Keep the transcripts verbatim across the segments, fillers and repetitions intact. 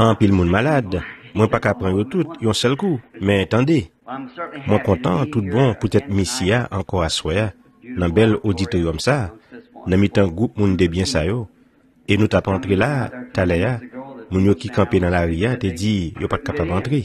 En pile moun malade, moi pas qu'à prendre tout, un seul coup. Mais attendez, moi content, tout bon, peut-être Missia encore à soya, dans bel auditorium ça, dans mit un groupe moun de bien ça yo. Et nous t'as entré là, t'as l'air, moun yo qui campait dans la ria, t'es dit, yo pas capable d'entrer.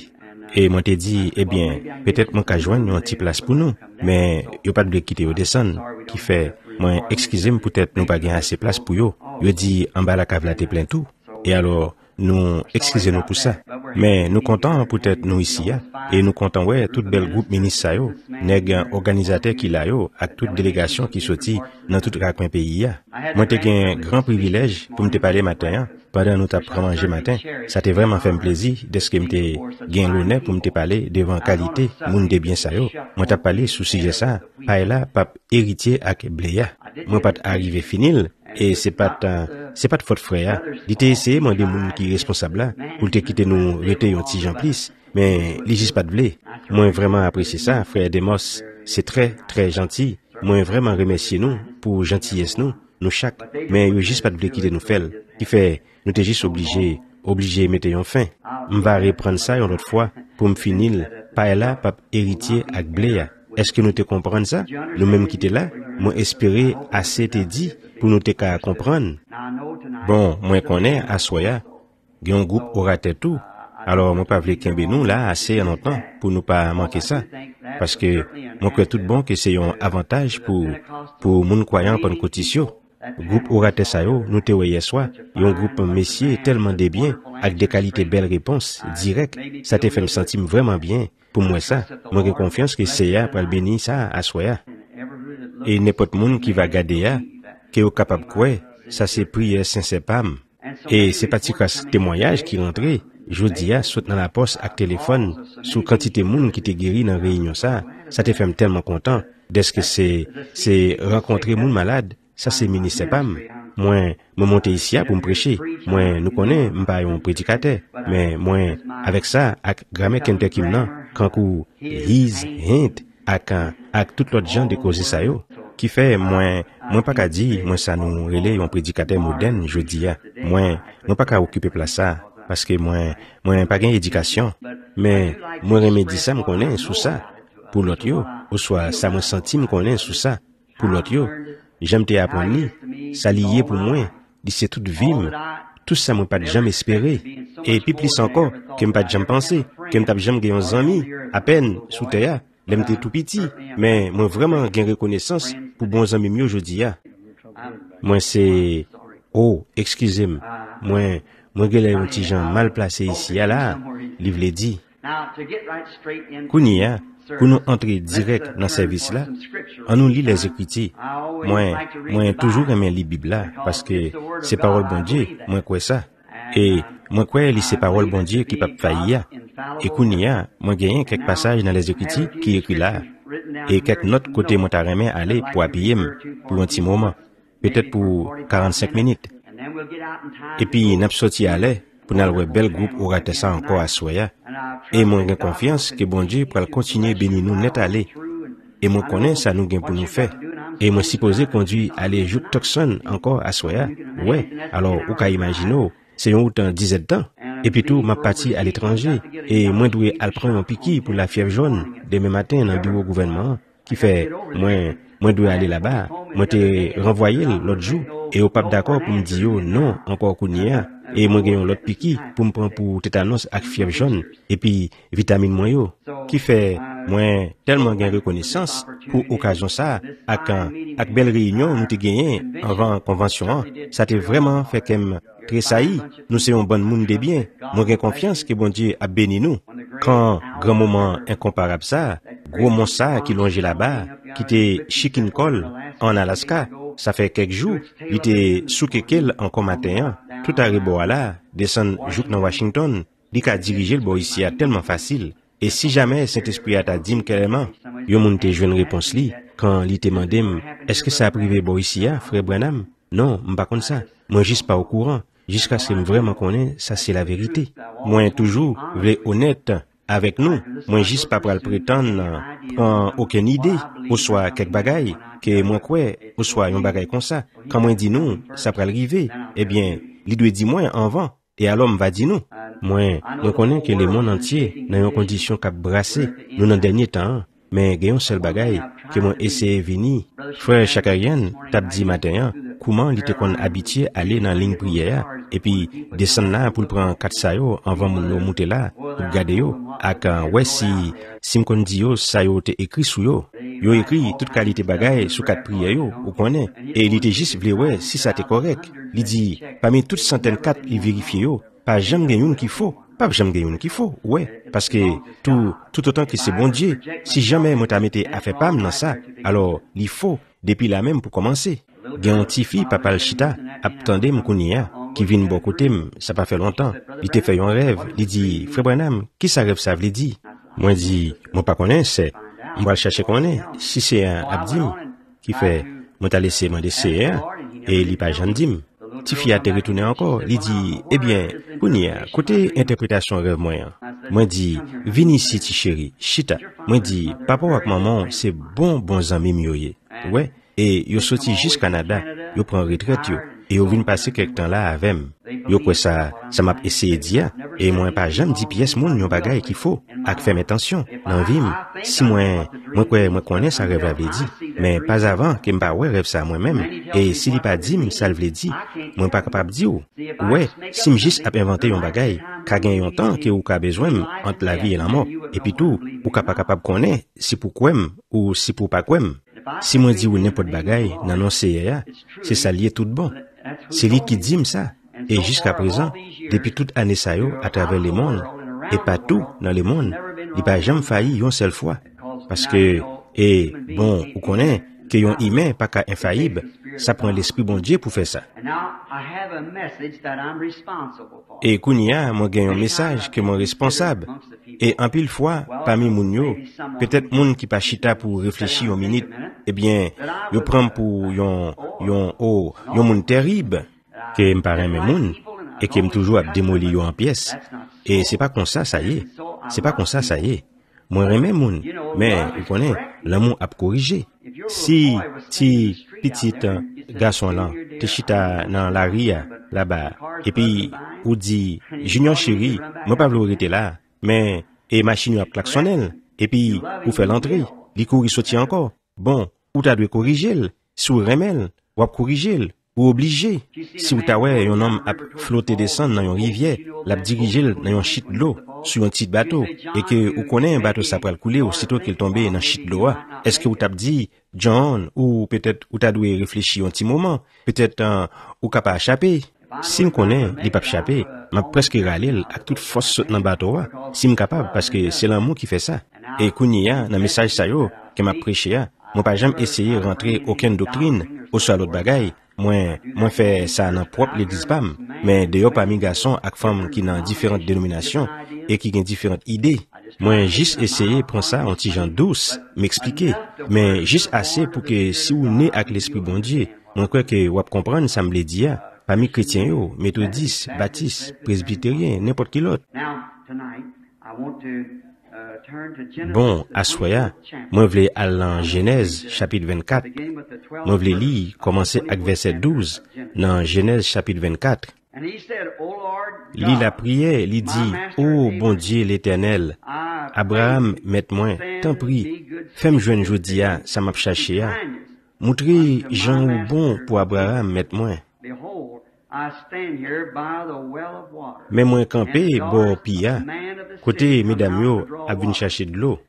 Et moi t'ai dit, eh bien, peut-être mon cas joindre un petit place pour nous, mais yo pas de quitter au descendre, qui fait, moi excusez-moi peut-être nous pas gagner assez place pour yo. Yo dit, en bas la cave là t'es plein tout. Et alors, nous, excusez-nous pour ça. Mais nous comptons peut-être nous ici, et nous comptons, ouais, tout bel groupe ministre, nèg organisateur qui l'a yo, avec toute délégation qui sortit dans tout le pays. Moi, t'ai un grand privilège pour me te parler matin, pendant nous t'apprends manger matin. Ça t'a vraiment fait un plaisir de ce que me t'ai gagné l'honneur pour me te parler devant qualité, moun de bien ça yo. Moi, t'ai parlé sous sujet ça, pas là, pape héritier avec bléa. Moi, pas arrivé finil, et c'est pas ta, c'est pas de faute frère. Il t'a essayé, moi, des moun qui responsable là, pour te quitter nous, rete un petit gens plus, mais les juste pas de blé. Moi, vraiment apprécié ça, frère Demos. C'est très, très gentil. Moi, vraiment remercier nous, pour gentillesse nous, nous chaque. Mais il juste pas de blé qui te nous fait. Qui fait, nous t'es juste obligé, obligé mettre en fin. M'va reprendre ça une autre fois, pour me finir, pas là, pas héritier avec blé. Est-ce que nous te comprenons ça? Nous même qui t'es là, moi espérer assez te dit, pour nous te qu'à comprendre. Bon, moi connais, à soya, il y a un groupe orateur tout. Alors, moi pas voulu qu'un nous là, assez en longtemps, pour nous pas manquer ça. Parce que, moi crois tout bon que c'est un avantage pour, pour moun croyant pour cotisio. Groupe orateur ça yo, nous te voyons soi, un groupe messier tellement de bien, avec des qualités belles réponses, directes, ça te fait me sentir vraiment bien. Pour moi ça, moi j'ai confiance que c'est ya, pour le bénir ça, à soya. Et n'importe monde qui va garder ya, qui est capable de croire, ça c'est prière sincère pam. Et c'est pas ce témoignage qui rentrait. Jodia saute dans la poste avec téléphone sous quantité moun qui te guéri dans réunion ça. Ça te fait tellement content. Dès que c'est, c'est rencontrer moun malade, ça c'est ministère pam. Moi, me monter ici pour me prêcher. Moi, nous connais, m'pas un prédicateur. Mais moi, avec ça, avec grammaire kente kim nan, quand kou, his, hint, avec, avec tout l'autre gens de causer ça yo. Qui fait, moi, moi pas qu'à dire, moi ça nous relève un prédicateur moderne, je dis, moi, moi pas qu'à occuper place ça, parce que moi, moi pas gagné éducation, mais, moi remédie ça, me connais sous ça, pour l'autre yo, ou soit, ça me sentit, me connais sous ça, pour l'autre yo, j'aime te apprendre, ça lié pour moi, c'est toute vie, tout ça moi pas jamais espéré, et puis plus encore, que m'pas jamais pensé, que m'pas jamais gagné un ami, à peine, sous terre. L'aime tout petit, mais moi vraiment gain reconnaissance pour bons amis mieux aujourd'hui. Moi c'est, oh, excusez-moi, moi, moi j'ai un petit gens mal placé ici, là, livre les dit. Kounia, pour nous entrer direct dans ce service-là, on nous lit les Écritures. Moi, moi toujours aimé lire Bible là, parce que c'est parole bon Dieu, moi quoi ça. Et moi quoi lit ces paroles bon Dieu qui pas faillir. Et Kounia, moi gagné quelques passages dans les Écritures qui écrit là, et quelques notes côté mon tarémé aller pour appuyer pour un petit moment, peut-être pour quarante-cinq minutes. Et puis n'a sorti aller pour n'aller bel groupe orateur ça encore à soya. Et moi j'ai confiance que bon Dieu pourra continuer bénir nous net aller. Et moi connais ça nous gain pour nous faire. Et moi supposé conduire aller joute Tucson encore à soya. Ouais, alors ou ka imaginer, c'est un autant dix-sept ans. Et puis tout, ma partie à l'étranger. Et moi, je dois prendre un piquet pour la fièvre jaune demain matin dans le bureau gouvernement. Qui fait, moi, moi, je dois aller là-bas. Moi, t'ai renvoyé l'autre jour. Et au pape d'accord pour me dire, non, encore Kounia. Et moi, j'ai un autre piquet pour me prendre pour tétanos avec fièvre jaune. Et puis, vitamine moyo. Qui fait, moi, tellement j'ai reconnaissance pour occasion ça. Avec une belle réunion, nous t'ai gagné avant convention. Ça t'a vraiment fait comme tressailli, nous sommes bon monde de bien. Moi, j'ai confiance que bon Dieu a béni nous. Quand grand moment incomparable ça, gros mont ça qui longeait là-bas, qui était Chicken Call en Alaska, ça fait quelques jours, il était sous Kekel en comatéen, tout à reboa là, descend jouk dans Washington, dit qu'à diriger le bois ici tellement facile. Et si jamais Saint-Esprit a dit carrément, yo moun te jwenn réponse li, quand li te mandé, est-ce que ça a privé bois ici, frère Branham? Non, m'pas comme ça. Moi, juste pas au courant. Jusqu'à ce que je vraiment connais, ça c'est la vérité. Moi, toujours, voulais honnête avec nous. Moi, juste pas pour le prétendre, prends aucune idée, ou soit quelque bagaille, que moi quoi, ou soit un bagaille comme ça. Quand moi dis non, ça peut arriver. Eh bien, il doit dire moi en vent, et alors on va dire non. Moi, je connais que le monde entier dans une condition qui a brassé nous dans le dernier temps, mais il y a un seul bagaille que moi essayé de venir. Frère Chakarien, t'as dit matin, comment il était habitué à aller dans la ligne prière et puis descendre là pour prendre quatre saillots avant de monter là, pour garder yo. Ak ouais si si m'kon di yo ça yo te écrit sou yo. Yo écrit toute qualité bagaille sous quatre prières yo, ou connaît. Et il était juste vle ouais si ça t'est correct. Il dit parmi toutes centaines quatre il vérifie yo, pas jamais une qu'il faut, pas jamais une qu'il faut. Ouais, parce que tout tout autant que c'est bon Dieu, si jamais moi t'a metté à faire pam dans ça, alors il faut depuis la même pour commencer. Gen ti fi papa le chita attendait m'kounia. Qui vient de bon côté, ça pas fait longtemps. Il te fait un rêve. Il dit, frère Branham, qui ça rêve ça veut dire? Moi dis, moi pas connais, c'est, moi vais chercher qu'on est. Si c'est un abdim, qui fait, moi t'a laissé m'en laisser un, et il pas jandim. Tifi a te retourné encore. Il dit, eh bien, Kounia, côté interprétation rêve moyen. Moi dis, vini ici, ti chéri, chita. Moi dis, papa ou maman, c'est bon, bon ami mioye. Ouais. Et yo sorti jusqu'au Canada, yo prend retraite yo. Et yo vin passer quelque temps là avec moi. Yo quoi ça, ça m'a essayé dire. Et moi pas jamais dit pièce moun yon bagay qu'il faut. Ak fè mes tensions, l'envie. Si moi, moi quoi, moi connais ça rêve avait dit. Mais pas avant que m'pa ouais rêve ça moi-même. Et si li pas dit m'sa l'vle dit, moi pas capable di ou. Ouais, si m'just ap inventé yon bagay, ka gen yon temps que ou ka besoin entre la vie et la mort. Et puis tout, ou ka pas capable connais si pour quoi ou si pour pas quoi. Si moi dis ou n'importe bagaille, nan non c'est c'est ça lié tout bon. C'est lui qui dit ça. Et jusqu'à présent, depuis toute année ça yo, à travers le monde, et partout dans le monde, il pas jamais failli une seule fois. Parce que, et bon, ou connaît que yon humain pas qu'à infaillible, ça prend l'esprit bon Dieu pour faire ça. Et Kounia, moi gagne un message que mon responsable. Et en pile fois, parmi mounio, peut-être moun qui pas chita pour réfléchir une minute, eh bien, yo prend pour yon, yon, oh, yon moun terrible, que m'parrain mes moun, et que m'toujou ap démoli yo en pièces. Et c'est pas comme ça, ça y est. C'est pas comme ça, ça y est. Moi remè moun, mais, vous connaissez, l'amour ap corrigé. Si, ti, petit garçon là, te chita dans la ria, là-bas, et puis, ou dit, Junior chéri, moi pas vle rete là, mais, et machine a klaxonnel, et puis, ou fait l'entrée, li couri sorti encore. Bon, ou t'as dû corriger, si ou remel, ou ap corriger, ou obligé. Si ou t'as ouais, un homme a flotté descendre dans une rivière, l'a dirigé dans un chit de l'eau, sur un petit bateau, et que ou connaît un bateau ça pral couler aussitôt qu'il tombait dans un chit de l'eau. Est-ce que ou t'as dit, John, ou peut-être ou t'as dû réfléchir un petit moment, peut-être, euh, ou t'as pas échappé? Si je connais, il pas échappé, je presque râlé à toute force dans le bateau. Si je capable, parce que c'est l'amour qui fait ça. Et quand il y a un message ça yo, que m'a prêché, je n'ai pas jamais essayé de rentrer aucune doctrine, ou soit l'autre bagaille. Moi, moi fais ça dans propre l'église P A M. Mais d'ailleurs, parmi garçons et femmes qui ont différentes dénominations et qui ont différentes idées, moi, juste essayer de prendre ça en tigeant douce, m'expliquer. Mais juste assez pour que si vous n'êtes avec l'esprit bon Dieu, moi, quoi que vous comprendre, ça me l'a dit. Parmi chrétiens, yo, méthodistes, baptistes, presbytériens, n'importe qui l'autre. Bon, à soya, moi vle aller en Genèse, chapitre vingt-quatre. Moi vle lire, commencer avec verset douze, dans Genèse, chapitre vingt-quatre. Li la prière, li dit, oh, bon Dieu l'éternel, Abraham, mette-moi, t'en prie, fais-moi joindre jodia, ça m'a cherché. Montrez Jean ou bon pour Abraham, mette-moi. Mais moi campé, bon pia, côté mesdames yo, a venu chercher de l'eau.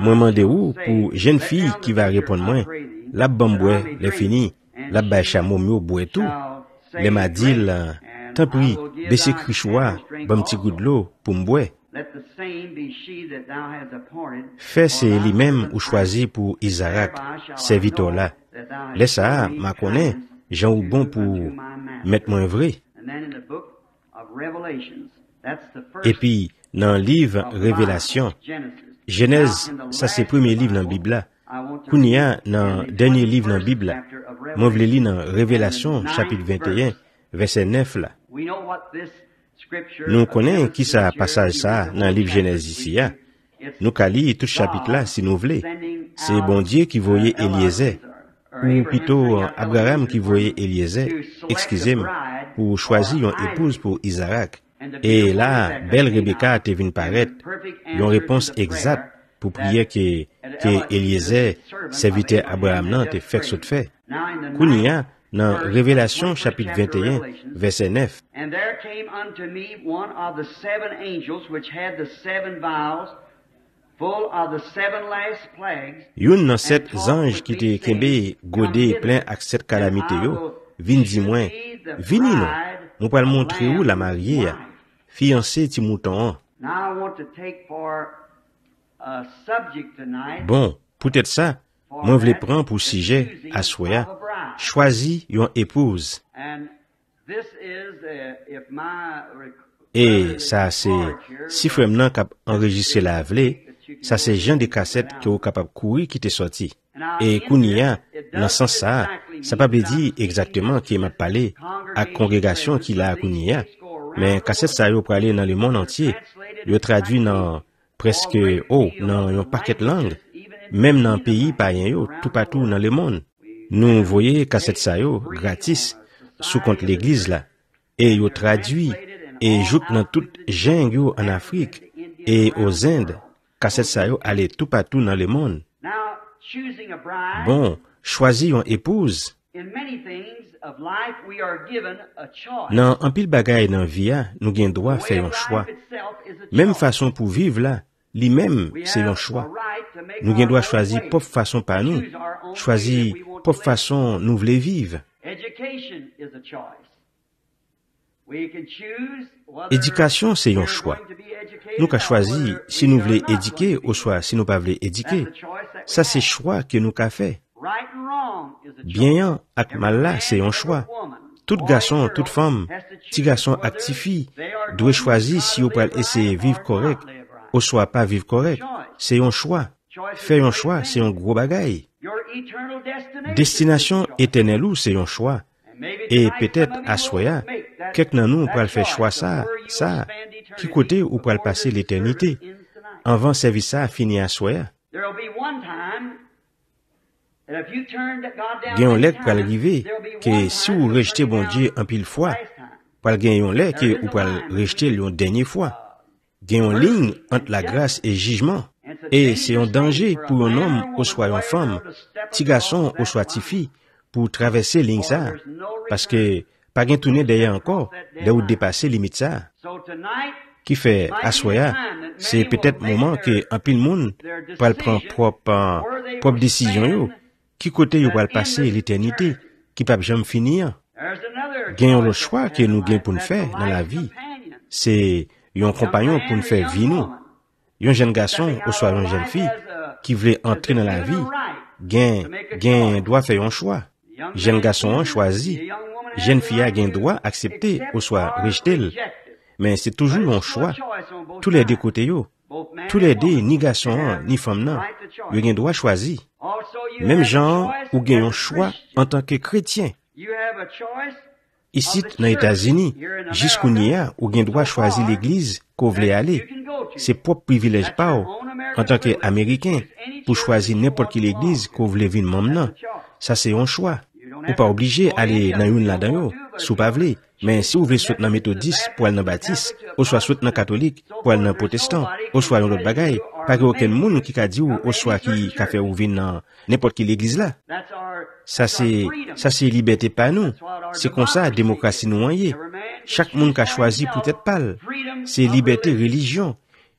Moi mandé où pour jeune fille qui va répondre moi, la bamboué, les fini, la bacha momio boue tout, les m'a dit, tant pis, baissez crichoua, bon petit goût de l'eau pour m'boue. Fais c'est lui-même ou choisi pour Isaac, serviteur là. Laisse ça, ma connaît, Jean ou bon pour mettre moins vrai. Et puis, dans le livre Révélation, Genèse, ça c'est le premier livre dans la Bible. Kounia, dans le dernier livre dans la Bible, moi je lis dans Révélation, chapitre vingt et un, verset neuf là. Nous connaissons qui ça passage ça dans le livre Genèse ici. Nous lisons tout chapitre là si nous voulons. C'est bon Dieu qui voyait Eliezer, ou plutôt Abraham qui voyait Eliezer, excusez-moi, pour choisir une épouse pour Isaac. Et là, belle Rebecca te vient paraître une réponse exacte pour prier que, que Eliezer, serviteur Abraham, n'a te fait ce fait. Kounia, dans Révélation, chapitre vingt et un, verset neuf. Une dans sept anges qui te kembe godé plein avec cette calamité, vin dis-moi, vini non, nous pouvons montrer où la mariée, fiancée ti mouton. Bon, peut-être ça, moi je les prends pour sujet à soya, choisis une épouse. Et ça, c'est, si Fremnan a enregistré la vlée, ça, c'est Jean de Cassette qui est capable de courir qui t'est sorti. Et Kounia, dans ce sens, ça ne peut pas dire exactement qui m'a parlé à la congrégation qui l'a à Kounia. Mais Cassette, ça a parlé dans le monde entier. Il a traduit dans presque, oh, dans un paquet de langues. Même dans le pays païen, tout partout dans le monde. Nous voyons Cassette, ça gratis, sous compte l'église là. Et il a traduit et joue dans toute jungle en Afrique et aux Indes, cassette ça yo allait tout partout dans le monde. Bon, choisir une épouse. Dans un pile bagaille dans vie, nous avons droit faire un choix. Même façon pour vivre là, lui-même c'est un choix. Nous avons droit choisir propre façon par nous, choisir propre façon nous voulons vivre. Éducation, c'est un choix. Nous avons choisi si nous voulons éduquer ou soit si nous ne voulons pas éduquer. Ça, c'est le choix que nous avons fait. Bien et mal, c'est un choix. Tout garçon, toute femme, petit garçon et petite fille doit choisir si vous pouvez essayer de vivre correct ou soit pas vivre correct. C'est un choix. Faire un choix, c'est un gros bagaille. Destination éternelle, c'est un choix. Et peut-être à soya, quelqu'un de nous pourra faire choix ça, ça, qui côté ou pourra passer l'éternité. Avant service ça fini à soya. Gagnons lait pour arriver que si vous rejetez bon Dieu un pile fois, pour gagnons lait que vous pourra rejeter le dernier fois. Gagnons ligne entre la grâce et le jugement. Et c'est un danger pour un homme ou soit une femme, petit garçon ou soit petite fille, pour traverser ligne ça, parce que pas gain tourner derrière encore, là où dépasser limite ça. Qui fait assoya, c'est peut-être moment que un pile monde va prendre propre propre décision yo, qui côté yo va passer l'éternité, qui pas jamais finir. Gagnons le choix que nous gain pour nous faire dans la vie. C'est un compagnon pour nous faire vivre. Un jeune garçon ou soit une jeune fille qui veut entrer dans la vie, gain gain doit faire un choix. Jeune garçon a choisi, jeune fille a un droit accepter ou soit rejeter. Mais c'est toujours un choix. Tous les deux côtés, tous les deux, ni garçon ni femme, non, ils ont un droit choisi. Même genre, ou gagnent un choix en tant que chrétien. Ici, dans les États-Unis, jusqu'au Nia, ou gagnent droit choisir l'église qu'on voulait aller. C'est propre privilège pas en tant qu'Américain pour choisir n'importe quelle église qu'on voulait venir maintenant. Ça, c'est un choix. Ou pas obligé d'aller dans une là-dedans, sous pavelé. Mais si vous voulez sauter dans méthodiste pour aller dans baptiste, ou soit sauter dans catholique pour aller dans protestant, ou soit dans l'autre bagaille, pas qu'il y ait aucun monde qui a dit ou soit qui a fait ou venir dans n'importe quelle église là. Ça, c'est, ça, c'est liberté pas nous. C'est comme ça, la démocratie nous est. Chaque monde qui a choisi pour être pâle. C'est liberté, religion.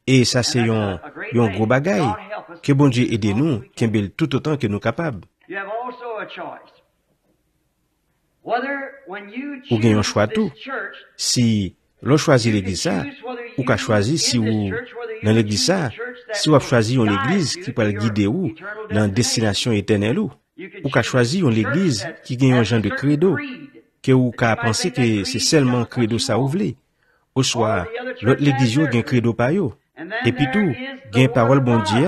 Et ça, c'est un, un gros bagaille. Que bon Dieu aide nous, qu'il belle tout autant que nous capables. Ou gagnons choix tout. Si l'on choisit l'église ça, ou qu'a choisi si ou dans l'église ça, si ou a choisi une église qui peut guider ou dans la destination éternelle ou, ou qu'a choisi une église qui gagne un genre de credo, que ou qu'a pensé que c'est seulement credo ça ou vle. Ou soit, l'autre l'église ou gagne credo pa yo. Et puis tout, gagne parole bon Dieu,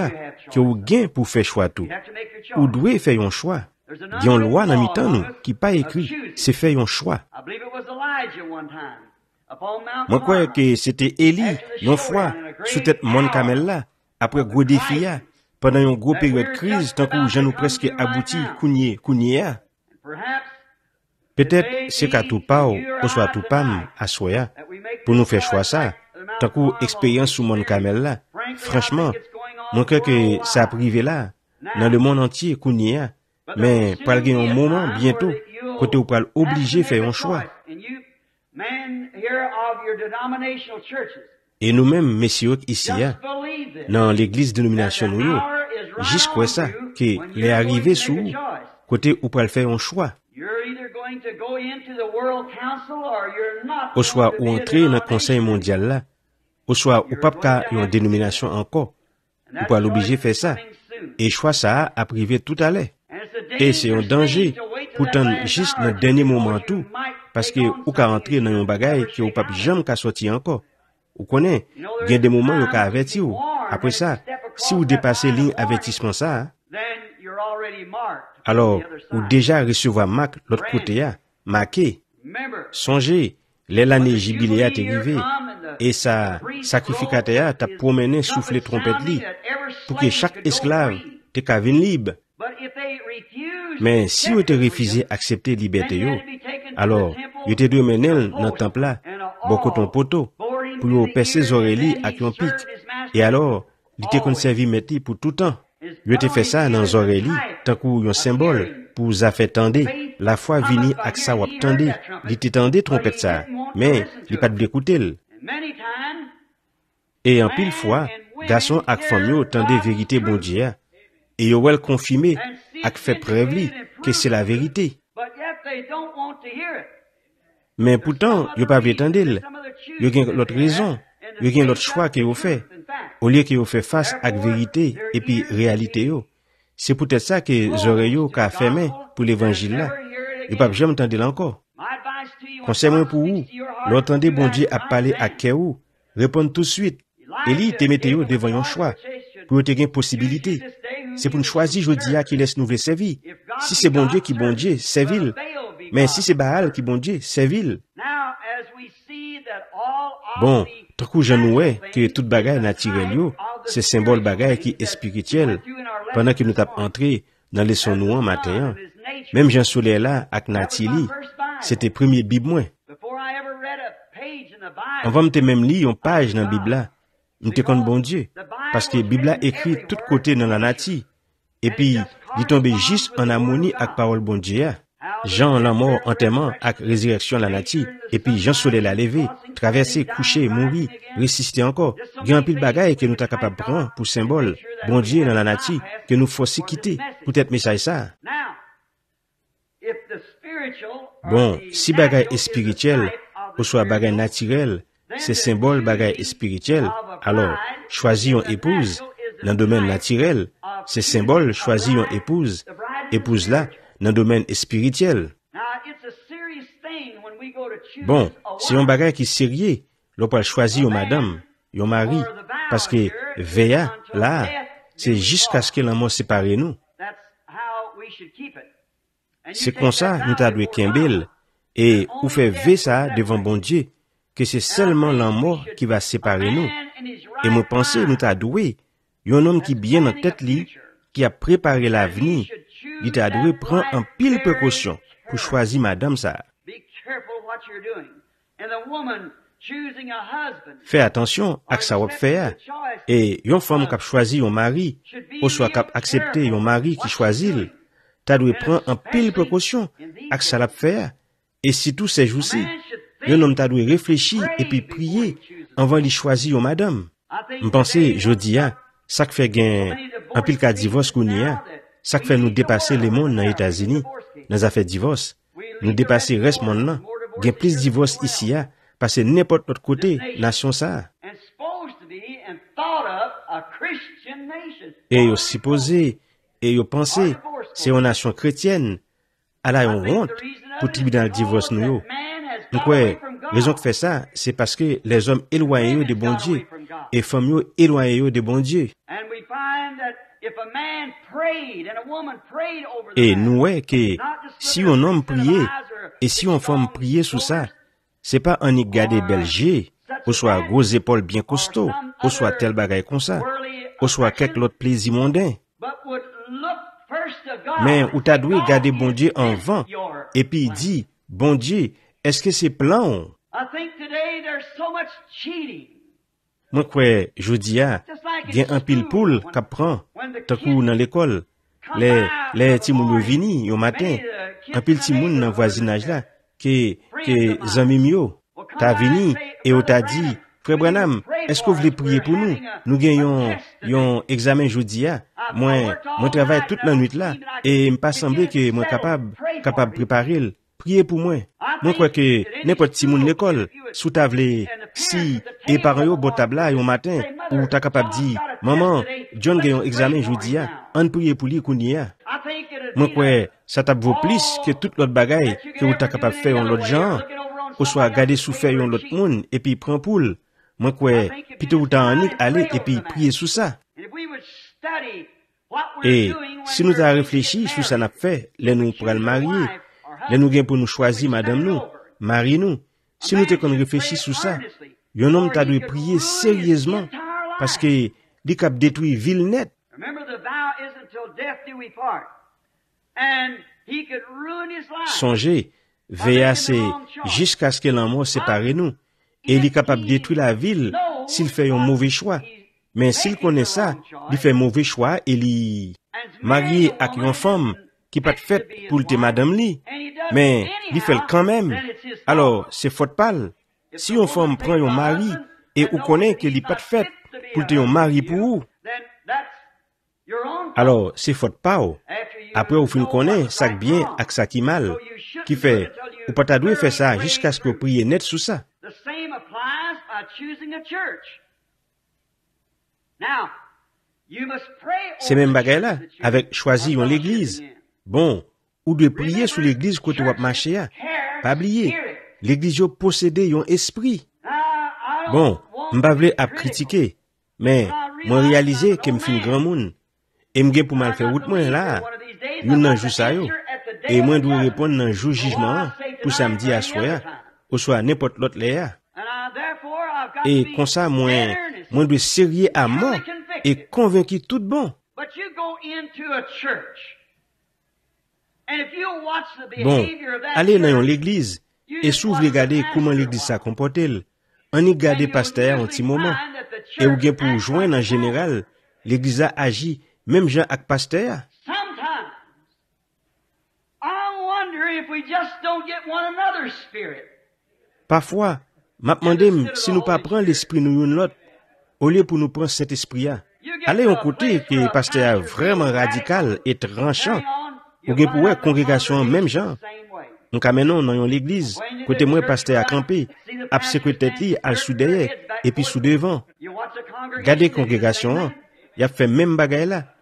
que ou gagne pour faire choix tout. Ou doit faire un choix. Il y a une loi dans mi-temps nous qui n'est pas écrite, c'est faire un choix. Moi, je crois que c'était Élie, une fois, sous tête Mont Camel là, après gros défi, pendant une grosse période de crise, tant que j'en ai presque abouti, Kounia, Kounia. Peut-être c'est qu'à tout pas ou soit tout pas à soya pour nous faire choix ça. Tant qu'ou expérience sous mon camel là, franchement, mon cœur que ça a privé là, dans le monde entier qu'on y a, mais pour aller un moment bientôt, côté où pour obligé faire un choix. Et nous-mêmes, messieurs, ici, dans l'église dénomination, nous, jusqu'où ça, que les arrivées sous, côté où pour faire un choix. Au soit ou entrer dans le Conseil mondial là, au soit ou pas qu'à une dénomination encore, ou pas l'obliger faire ça, et choix ça a privé tout à l'heure. Et c'est un danger, pourtant juste dans le dernier moment tout, parce que ou qu'à entrer dans un bagage qui ou pas jamais qu'à sortir encore. Vous connaissez, il y a des moments où vous avertissez. Après ça, si vous dépassez ligne avertissement ça, alors, ou déjà recevoir marque l'autre côté, marqué. Songez, l'année jubilée est arrivée, et sa sacrificataire t'a promené souffler trompette li, pour que chaque esclave te cavine libre. Mais si vous te refusez accepter liberté, alors, vous te demenez dans le temple là, beaucoup ton poteau, pour vous percer les oreilles avec un pic, et alors, vous te conservez métis pour tout temps. Je te fait ça dans Zoréli, tant qu'on un symbole, pour vous faire tendre. La foi vini avec ça, vous attendez. Il te tendait trompette ça, mais il pas de l'écouter. Et en pile fois, garçon avec famille tendait vérité bon Dieu. Et vous le confirmé, avec fait preuve que c'est la vérité. Mais pourtant, vous pas attendre. Vous avez l'autre raison. Vous avez l'autre choix que vous faites. Au lieu qu'ils fait face à la vérité et puis réalité, c'est peut-être ça que j'aurais eu qu'à fermer pour l'évangile là. Et pas jamais entendu encore. Conseil-moi pour vous, l'entendez bon Dieu à parler à Kéou, répondre tout de suite. Et lui, te mettez devant un choix, pour te gagner possibilité. C'est pour nous choisir, je dis, qui laisse nous servir. Si c'est bon Dieu qui bon Dieu, servile. Mais si c'est Baal qui bon Dieu, servile. Bon. Tant que je nouais que toute bagaille naturelle, c'est symbole bagaille qui est spirituel, pendant que nous tapons entré dans les sons noirs matin, même Jean Soleil là, avec Nathalie, c'était premier Bible moins. On va me même lire une page dans la Bible là, me te compte bon Dieu, parce que la Bible là écrit tout côté dans la nature, et puis il tombait juste en harmonie avec la parole bon Dieu. Jean la mort enterrement avec résurrection la nature, et puis Jean Soleil la levé, traversé, couché, mourir, résister encore. Il y a un pile bagaille que nous sommes capables de prendre pour symbole, bon Dieu dans la nature, que nous forçons quitter, peut-être message ça. Bon, si bagaille est spirituelle, ou soit bagaille naturelle, c'est symbole bagaille spirituelle, alors choisis une épouse, dans le domaine naturel, c'est symbole choisis une épouse, épouse là, dans le domaine spirituel. Bon, c'est un bagage qui est sérieux. L'on peut choisir une madame, une mari, parce que Véa, là, c'est jusqu'à ce que la mort sépare nous. C'est comme ça nous avons dû Kimbel et ou fait V ça devant bon Dieu, que c'est seulement la mort qui va séparer nous. Et mon pensée nous a doué, il y a un homme qui bien en tête lui, qui a préparé l'avenir, il a doué prend un pile précaution pour choisir madame ça. Fais attention à ce que vous faites. Et une femme qui a choisi un mari, ou soit qui a accepté un mari qui choisit, tu dois prendre un pile précaution à ce que vous faites. Et si tout ces jours-ci, un homme doit réfléchir et puis prier avant de choisir une madame. Je pense, je dis, ça fait gain un pile de divorce qu'on y a, ça fait nous dépasser le monde dans les États-Unis, dans les affaires de divorce, nous dépasser le reste monde là. Il y a plus de divorces ici, parce que n'importe l'autre côté, nation ça. Et ils supposé, et ils pensé, c'est une nation chrétienne. Alors, ils ont honte pour tribunal divorce nous. Donc, ouais, raison que fait ça, c'est parce que les hommes éloignés de bon Dieu, et les femmes éloignées de bon Dieu. Et nous, ouais, que si un homme priait, et si on femme prier sous ça, c'est pas un garder Belgique, ou soit gros épaules bien costauds, ou soit tel bagaille comme ça, ou soit quelque autre plaisir mondain. Mais ou t'as dû garder bon Dieu en vent, et puis dit, Bon Dieu, est-ce que c'est plan? Moi, quoi, je dis, ah, il y a un pile poule qui prend, t'as couru dans l'école. Les, les timouns viennent au matin, un pile timoun dans le voisinage là, que, que, Zamimio, t'as venu et on t'a dit, Frère Branham, est-ce que vous voulez prier pour nous? Nous gagnons, un examen jeudi à. Moi, moi travaille toute la nuit là, et il me pas semblé que moi capable, capable de préparer. Priez pour moi. Moi, quoi que, n'importe qui moun l'école, sous table, si, et parents yo, bon table là, et au matin, ou t'as capable de dire, maman, John gagne un examen jeudi à. On prier pour lui qu'on y a. Moi, quoi, ça t'a vaut plus que toute l'autre bagaille que vous t'as capable de faire en l'autre genre, ou soit garder sous faire en l'autre monde, et puis prend poule. Moi, quoi, plutôt vous t'en aller et puis prier sous ça. Et si nous avons réfléchi sur ça n'a fait, les nous pourrons le marier, les nous gagnons pour nous choisir, madame nous, marier nous. Si nous t'es qu'on réfléchit sur ça, un homme t'a dû prier sérieusement, parce que les cap détruit ville net. Songez, veillez à c'est jusqu'à ce que la mort sépare nous. Et il est capable de détruire la ville s'il fait un mauvais choix. Mais s'il connaît ça, il fait un mauvais choix et il marie avec une femme qui n'est pas faite pour le madame li. Mais il fait quand même. Alors, c'est faute pâle. Si une femme prend un mari et on connaît qu'elle n'est pas faite pour le mari pour vous, alors c'est faute pâle. Après, on finit connaître ça bien et ça qui mal. Qui fait, ou pas t'as dû faire ça jusqu'à ce que vous priez net sous ça. C'est même bagaille là, avec choisir l'église. Bon, ou de prier sur l'église que tu vas marcher. Pas oublier, l'église a possédé un esprit. Bon, je ne veux pas critiquer, mais je réalise que je suis un grand monde. Et je pour mal faire route moi là. Je n'en joue ça. Et moi, je dois répondre dans le jour jugement pour samedi à soir, ou soit n'importe l'autre là. Et comme ça, moi, moi, de sérieux à mort et convaincu tout bon. Bon, allez dans l'église et souvent regardez comment l'église s'est comportée. On y garde pasteur un petit moment. Et vous pour joindre en général, l'église a agi, même gens avec pasteur. Parfois, m'a demandé si nous pas prendre l'esprit nous une l'autre, au lieu pour nous prendre cet esprit-là. Allez en côté que le pasteur est vraiment radical et tranchant. Ou bien pour la congrégation même genre. Donc maintenant, nous avons l'église, côté moi, pasteur à camper, à secrétaire, à sous-derrière, et puis sous-devant. Regardez la congrégation, il a fait même bagaille là.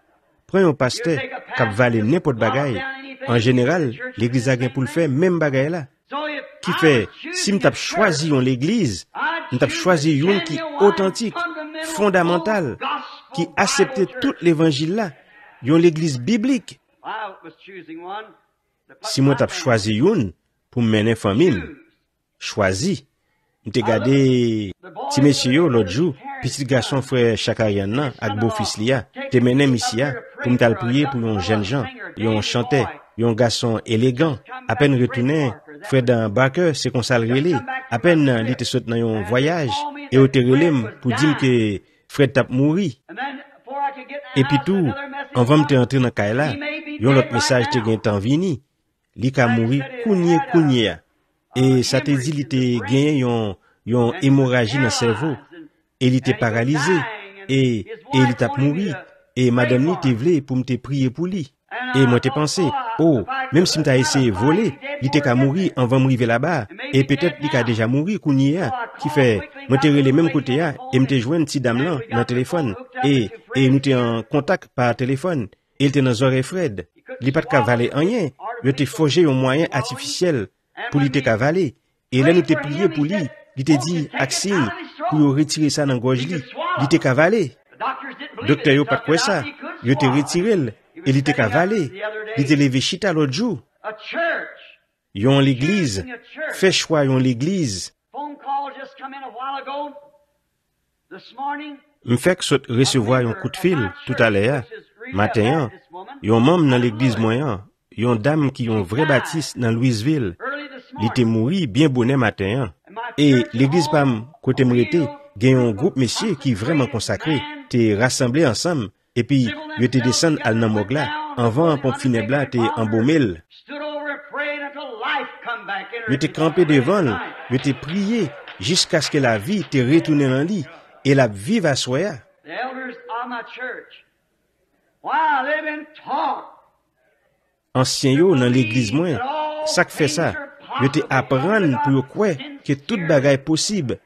Prenez un pasteur qui valait n'importe bagaille. En général, l'église a gagné pour le faire même bagaille là. Qui fait, si nous avons choisi l'église, nous avons choisi une qui est authentique, fondamentale, qui accepte tout l'évangile là, une l'église biblique. Si nous avons choisi une pour mener la famille, choisi, nous avons gardé si monsieur l'autre jour, petit garçon frère Chakariana, avec beau-fils Lia, te mené ici pour nous prier pour un jeune gens, et on chantait. Un garçon élégant, à peine retourné, Fred Barker, c'est qu'on s'est relé. À peine, il était sorti dans un voyage, et au terrelem, pour dire que Fred t'a mouru. Et puis tout, on va me entrer dans Kaila, yon l'autre message te gagne temps vini. Li ka mouri, kounye, kounye. Et ça te dit, il te gagne yon, yon hémorragie dans le cerveau. Et il était paralysé. Et, et il t'a mouru. Et madame li te vle pour me te prier pour lui. Et moi, t'ai pensé, oh, même si m't'a essayé de voler, il était qu'à mourir avant de arriver là-bas, et peut-être qu'il a déjà mouru, qu'on y a, qui fait, moi, t'ai relé même côté, et m't'a joué une petite dame là, dans le téléphone, et, et nous t'ai en contact par téléphone, et il était dans Zoré Fred. Il pas de cavaler rien, il t'ai forgé un moyen artificiel pour lui te cavaler, et là, nous t'ai prié pour lui, il t'a dit, Axine, pour retirer ça dans le gorge, il t'a cavalé. Docteur, il pas de quoi ça, il t'a retiré. Et il était cavalé, il était levé chita l'autre jour. Yon l'église, fait choix yon l'église. Me fait que recevoir un coup de fil tout à l'heure, matin, yon membre dans l'église moyen, yon dame qui yon vrai baptiste dans Louisville, il était mouru bien bonnet matin. Et l'église Pam, côté m'rêté, gagne un groupe messieurs qui vraiment consacré, t'es rassemblé ensemble, et puis, il était descendu à Namogla, avant, pompe funèbre, t'es embaumé. Il était campé devant, il était prié, jusqu'à ce que la vie t'ait retourné en lit, et la vive à soi. Ancien yo dans l'église moins, ça que fait ça, yo te apprendre pour quoi que toute bagaille possible,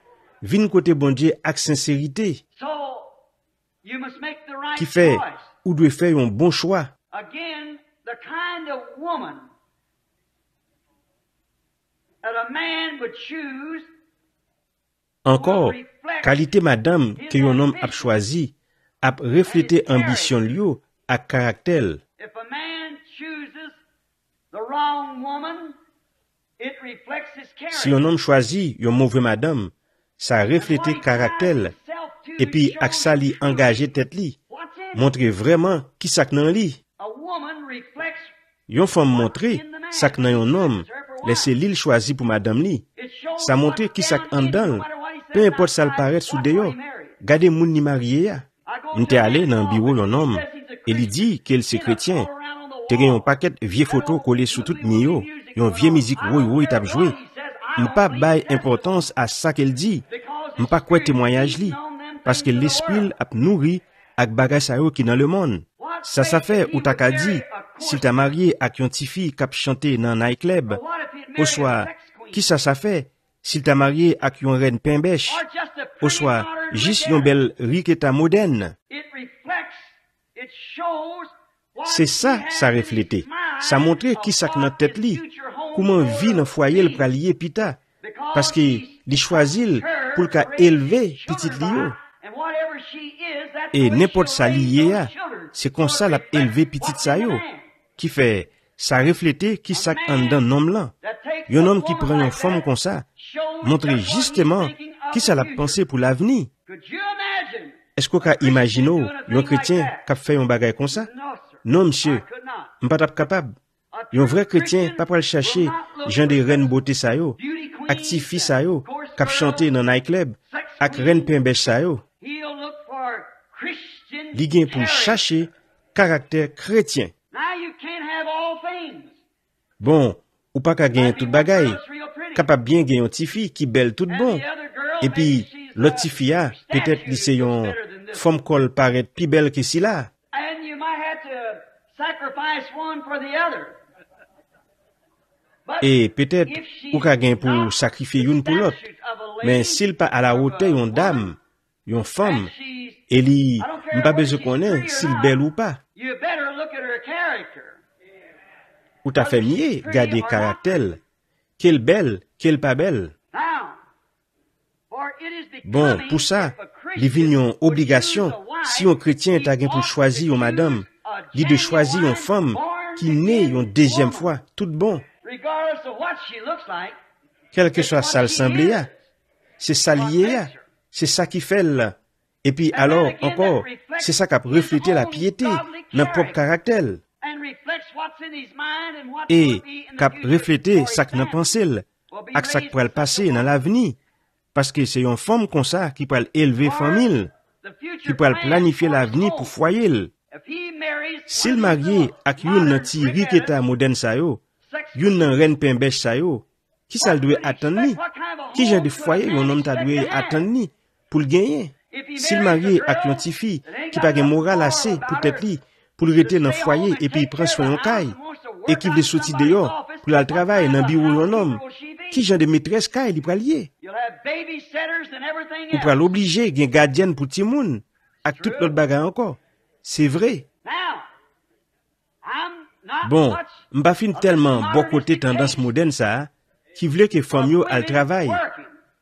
vin côté bon Dieu avec sincérité, qui fait ou doit faire un bon choix. Encore, qualité madame que un homme a choisi, a reflété ambition lieu à caractère. Si un homme choisit une mauvaise madame, ça reflète caractère, et puis avec ça, il engage tête, montrer vraiment qui ça dans lui. Une femme montre ça dans un homme, laissez l'île choisir pour madame lui. Ça montre qui ça en dedans, peu importe ça le paraître sous dehors. Gardez mon ni marié. On est allé dans le bureau d'un homme, et il dit qu'il est chrétien. Il y a un paquet de vieilles photos collées sur toute mio, une vieille musique roy roy t'a joué. Je ne pas bail importance à ça qu'elle dit. Je ne pas quoi témoignage li, parce que l'esprit a nourri avec bagay sa yo qui dans le monde. Ça ça fait ou t'a qu'a dit si t'as marié avec une petite fille qui a chanté dans night club. Au soir, qui ça ça fait si t'as marié avec une reine pimbèche. Au soir, juste une belle riqueta moderne. C'est ça, ça reflétait. Ça montrait qui ça que notre tête li, comment vit dans foyer le pralier pita, parce que les choisit pour le cas élevé petit lio. Et n'importe ça lié à, c'est comme ça l'a élevé petit sa yo, qui fait, ça reflétait qui ça en d'un homme là. Un homme qui prend une femme comme ça, montrait justement qui ça l'a pensé pour l'avenir. Est-ce qu'on peut imaginer un chrétien qui a fait un bagage comme ça? Non, monsieur, je ne suis pas capable. Un vrai chrétien, pas pour le chercher, gens des reines beauté sa yo, actifis sa yo, cap chanter dans night club, ak reine pimbèche sa yo. Il gagne pour chercher caractère chrétien. Bon, ou pas qu'à gagner tout bagaille, capable bien gagner une petite fille qui belle tout bon. Et puis, l'autre petite fille a peut-être lycée une femme col paraît plus belle que si là. Et peut-être, ou qu'a gain pour sacrifier une pour l'autre. Mais s'il pas à la hauteur une dame, une femme, elle y, n'a pas besoin de connaître s'il est belle ou pas. Ou t'as fait mieux, garder caractère. Quelle belle, quelle pas belle. Bon, pour ça, les vignes obligation, si un chrétien est à gain pour choisir une madame, dit de choisir une femme qui naît une deuxième fois, tout bon. Quel que soit ça le semblé, c'est ça lié, c'est ça qui fait là. Et puis alors, encore, c'est ça qui a reflété la piété, notre propre caractère. Et qui a reflété ça que nous pensons, et ça qui pourrait le passer dans l'avenir. Parce que c'est une femme comme ça qui pourrait élever la famille, qui pourrait planifier l'avenir pour foyer. S'il marié avec une petite riqueta moderne sa yo, une reine pimbèche sa yo, qui ça doit attendre ni? Qui genre de foyer un homme t'a doit attendre ni pour le gagner? S'il marié avec une petite fille qui pas de morale assez pour tête li, pour le rester dans foyer et puis prendre soin en caille, et qui veut sortir dehors pour le travail dans bureau un homme, qui genre de maîtresse caille il pralier? Ou pour l'obliger gain gardienne pour ti moun, avec toute l'autre bagarre encore. C'est vrai. Bon, m'pas fin tellement bon côté tendance moderne ça, qui voulait que femme yo al travail.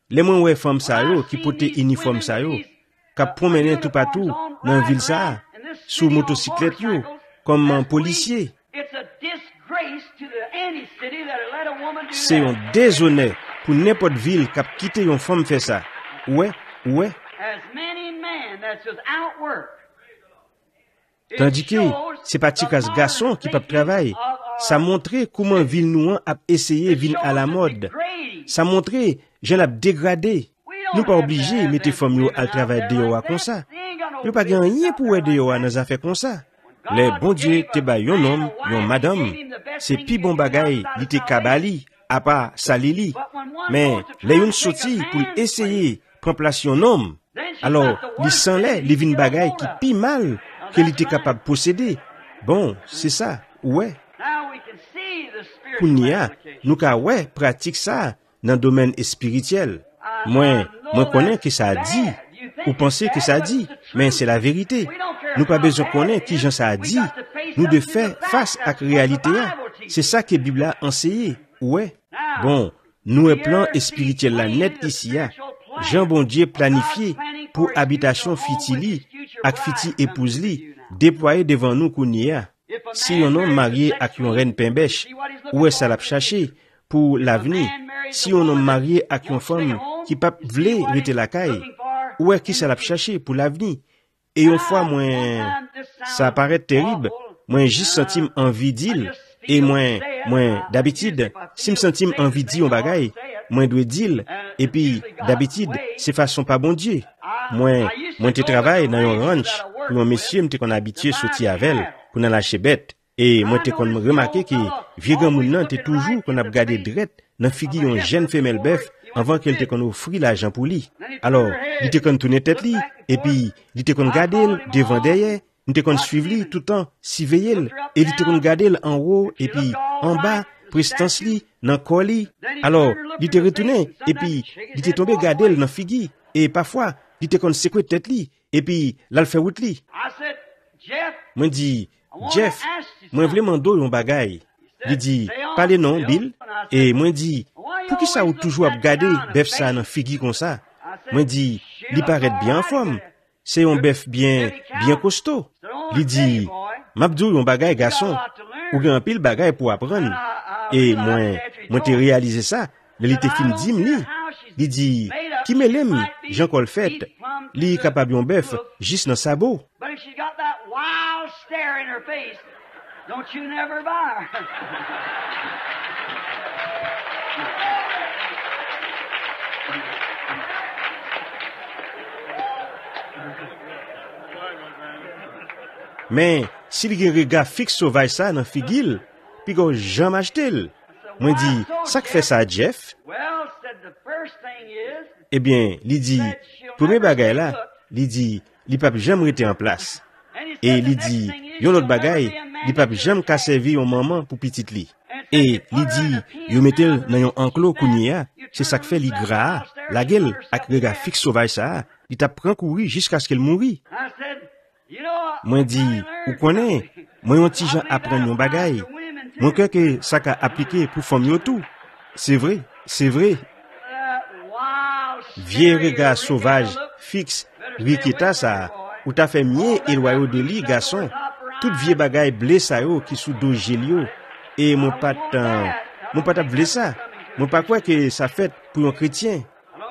Les moins ouais femme ça yo, qui porte uniforme ça yo, qui promener tout partout dans ville ça, sous motocyclette yo, comme un policier. C'est un déshonneur pour n'importe ville qui quitte une femme fait ça. Ouais, ouais. Tandis que, c'est pas petit garçon qui peut travailler, Ça montrait comment ville nous a essayé ville à la mode. Ça montrait j'en a dégradé. Nous pas obligés de mettre famille à travail de comme ça. Nous pas gagner pour aider dans nos affaires comme ça. Les bon Dieu te ba yon homme, yon madame, c'est pi bon bagay li te kabali, à part salili. Mais les yon sorti pour essayer prendre place yon homme. Alors, li sans les, li vin bagay qui pi mal que li te capable posséder. Bon, c'est ça, ouais. Kounia, nous ka ouais pratique ça dans le domaine spirituel. Moi, moi connais que ça a dit, ou pensez que ça a dit, mais c'est la vérité. Nous pas besoin de connaître qui Jean ça a dit. Nous de faire face à la réalité. C'est ça que la Bible a enseigné. Ouais. Bon, nous un plan spirituel la net ici. Jean bon Dieu planifié pour habitation fitili, ak fiti épouse li, déployé devant nous kounia. Si on homme marié avec une reine pimbèche, où est-ce l'a cherché pour l'avenir? Si on homme marié avec une femme qui pas voulait rester la caille, où est-ce qu'elle l'a cherché pour l'avenir? Et une fois, moi, ça paraît terrible. Moi, j'ai senti envie d'il. Et moi, moi, d'habitude, si je senti envie d'il en bagaille, moi, je dois d'il. Et puis, d'habitude, c'est façon pas bon Dieu. Moi, moi, je travaille dans un ranch. Pour un monsieur, je suis habitué à sortir avec elle, pour la lâcher bête. Et moi, je me remarqué que vieux grand monde, c'est toujours qu'on a regardé direct dans la figure d'une jeune femelle bœuf avant qu'elle te offrit l'argent pour lui. Alors, il te tourné tête lui. Et puis, il te garder devant derrière, il te suivre tout le temps, surveiller, et il te garder en haut, et puis en bas, prestance li, dans colis. Alors, il te retourné, et puis, il te tombé garder dans figure. Et parfois, il te sécoué tête li, et puis, là, il fait route li. Moi, dit, Jeff, moi, je voulais m'endoyer un bagay. Il dit, parlez non, Bill. Et moi, dit, pour qui ça ou toujours garder bœuf ça dans figure comme ça? Moi dit, il paraît bien en forme. C'est un bœuf bien, bien costaud. Il dit, m'abdou, un bagay garçon. Ou bien un pile bagay pour apprendre. Et moi, moi t'ai réalisé ça. Il te film dim li. Il dit, qui me l'aime, j'en col fait. Li est capable d'un bœuf, juste dans sabot. Mais, si il y a un regard fixe sauvage ça dans figil, puis que j'en m'achète, moi dit, ça que fait ça à Jeff? Eh bien, il dit, premier bagaille là, il dit, il pape jamais été en place. Et il dit, yon autre bagaille, il pape jamais qu'à servir au maman pour petit lit. Et il dit, yon mettel dans yon enclos kounia, c'est ça que fait li gras, la gueule, avec regard fixe sauvage ça, il tape prend courir jusqu'à ce qu'elle mourit. Moi dit, vous connaissez, moi yon ti jan apprend yon bagay. Moi crois que ça qu'a appliqué pour femme yon tout. C'est vrai, c'est vrai. Vieux regard sauvage, fixe, rikita ça, ou t'a fait mieux éloigné de lui, garçon. Tout vieux bagay blesse yo qui sous dos gelio. Et mon pat, mon pat a blessé ça. Mon pas quoi que ça fait pour un chrétien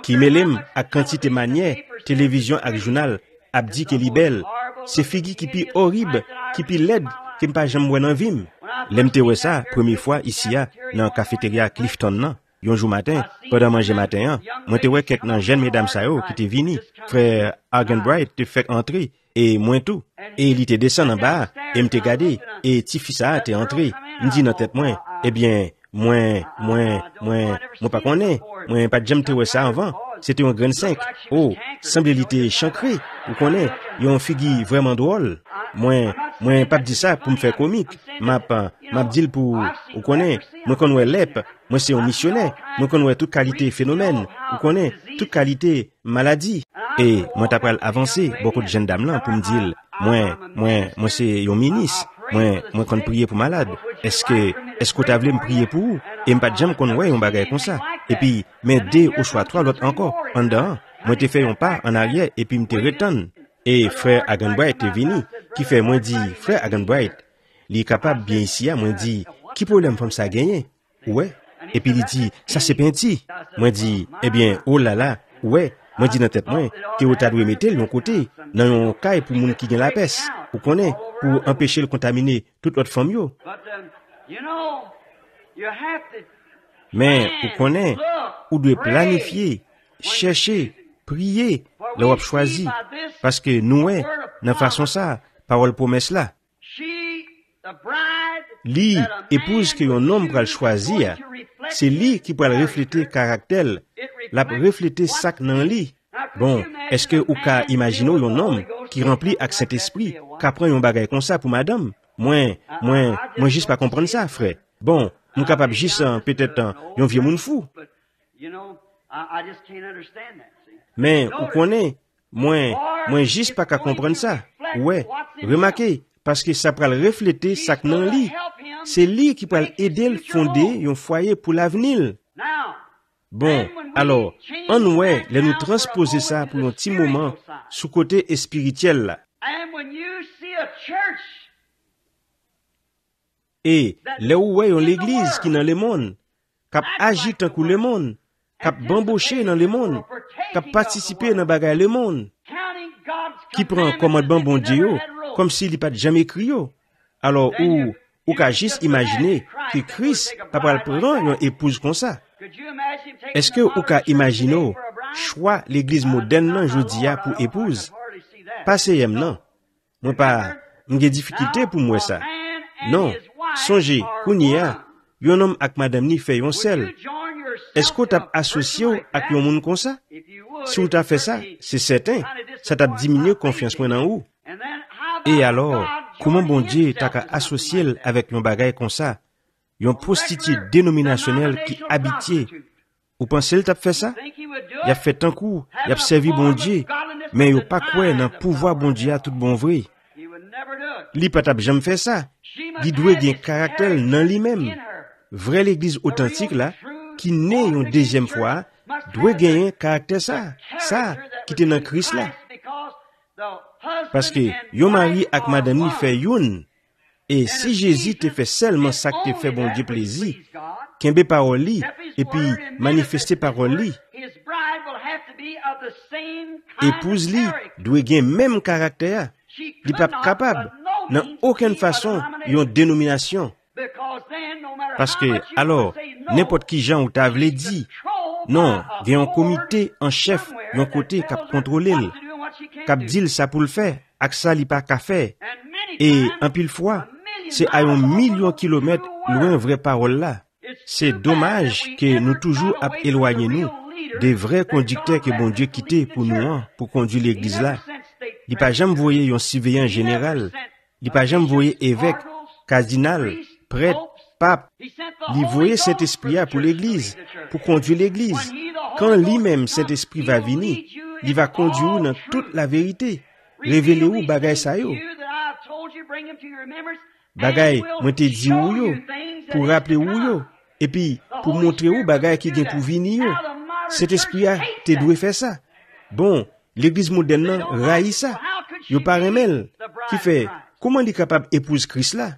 qui mêle à quantité manière, télévision ak journal, abdi ke li bel. C'est figi qui pi horrible, qui pi laide, qui m'pas jamais moins en vime. L'emte ouais ça, première fois ici à, dans cafétéria Clifton nan, yon jour matin, pendant manger matin, moi te ouais quelques nan jeunes mesdames sa yo qui te vini, frère Argenbright te fait entrer et moins tout, et il te descend en bas, et m'te gade, et ti fi sa te entré, m'di nan tête moi, eh bien, moi, moi, moi, moi pas connais, moi pas jamais te ouais ça avant. C'était un grand cinq. Oh, semble-t-il chancré. Vous connaissez, il y a une figure vraiment drôle. Moi, moi, pas dit ça pour me faire comique. Ma pas, ma dit pour, vous connaissez, moi connais l'ep, moi c'est un missionnaire. Moi connais toute qualité phénomène. Vous connaissez, toute qualité maladie. Et, moi t'apprends avancer, beaucoup de jeunes dames là pour me dire, moi, moi, moi c'est un ministre. Moi, moi connais prier pour malade. Est-ce que, est-ce que t'as voulu me prier pour vous? Et m'pas jamais connais un bagage comme ça. Et puis, mais deux ou soit trois l'autre encore, en dedans, moi te fais un pas en arrière et puis me te retonne. Et frère Agenbright est venu, qui fait moi dit, frère Agenbright, il est capable bien ici à moi dit, qui problème femme ça gagner? Ouais. Et puis il dit, ça c'est penti. Moi dit, eh bien, oh là là, ouais. Moi dit dans tête moi, que vous t'avez mettre l'autre côté, dans un caille pour moun qui gagne la peste, vous connaissez, pour empêcher le contaminer toute autre femme yo. Mais vous connaissez, vous devez planifier, chercher, prier, le wap choisi, parce que nous, nous faisons ça, parole promesse là. Lui, épouse que un homme va le choisir, c'est lui qui va refléter le caractère, la refléter sac dans lui. Bon, est-ce que vous imaginez un homme qui remplit avec cet esprit, qui prend un bagage comme ça pour madame? Moi, moi, moi, juste pas comprendre ça, frère. Bon, nous capable juste peut-être un vieux monde fou. Mais vous connaissez, moi, moi, juste pas qu'à comprendre ça. Ouais, remarquez, parce que ça peut le refléter ça que non lui. C'est lui qui peut aider le fonder un foyer pour l'avenir. Bon, alors, en nous, les nous transposer ça pour un petit moment sous côté spirituel là. Et là où est l'église qui dans le monde, qui agit tant que le monde, qui bamboché dans le monde, qui participé dans bagaille le monde, qui prend commandement bon Dieu, comme s'il n'avait pas jamais crié. Alors, ou, ou qu'a juste imaginé que Christ n'a pas le prendre une épouse comme ça. Est-ce que ou qu'a imaginé choix l'église moderne aujourd'hui pour épouse? Pas c'est non. Moi pas, j'ai des difficultés pour moi ça. Non. Songez, Kounia, un homme avec madame ni fait un seul. Est-ce que tu as associé avec un monde comme ça? Si vous avez fait ça, c'est certain. Ça t'a diminué confiance en vous. Et alors, comment bon Dieu t'a associé avec un bagage comme ça? Un prostitué dénominationnel qui habitait. Vous pensez qu'il a fait ça? Il a fait un coup, il a servi bon Dieu, mais il n'a pas quoi dans le pouvoir bon Dieu à tout bon vrai. Il n'a pas jamais fait ça. Il doit avoir un caractère dans lui-même. Vraie l'église authentique, là, qui naît une deuxième fois, doit gagner un caractère ça, ça, qui est dans Christ là. Parce que, yon mari ak madame ni fait yon, et si Jésus te fait seulement ça que te fait bon Dieu plaisir, kembe parole li, et puis manifester parole li, épouse li, doit gagner même caractère, li pas capable. Dans aucune façon, ils ont dénomination. Parce que, alors, n'importe qui gens ou t'avent dit, non, il y a un comité, un chef, un côté qui a contrôlé, qui a dit ça pour le faire, avec ça, il n'y a pas qu'à faire. Et, en pile fois, c'est à un million de kilomètres loin vraie parole là. C'est dommage que nous toujours éloignons nous des vrais conducteurs que bon Dieu quittait pour nous, pour conduire l'église là. Il n'y a pas jamais voyé un surveillant général. Il n'a pas jamais voyé évêque, cardinal, prêtre, pape. Il voyait cet esprit pour l'Église, pour conduire l'Église. Quand lui-même cet esprit va venir, il va conduire dans toute la vérité. Révélez-vous bagay sa yo. Bagay, moi te dit ou yo, pour rappeler ou yo, et puis pour montrer ou bagay qui vient pour venir yo. Cet esprit a te doit faire ça. Bon, l'Église moderne raille ça. Yo paremel qui fait. Comment est capable d'épouser Christ là?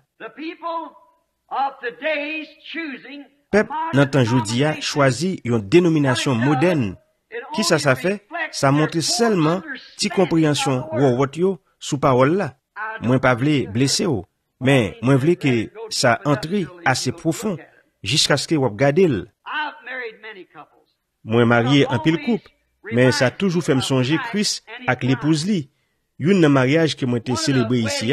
Peuple, dans le temps aujourd'hui, a choisi une dénomination moderne. Qui ça, ça fait? Ça montre seulement une compréhension ou sous parole là. Moi, pas voulu blesser, mais moi, voulu que ça entre assez profond jusqu'à ce que vous regardez. Moi, marié en pile couple, mais ça a toujours fait me songer Christ avec l'épouse li. Une mariage que moi été célébré ici,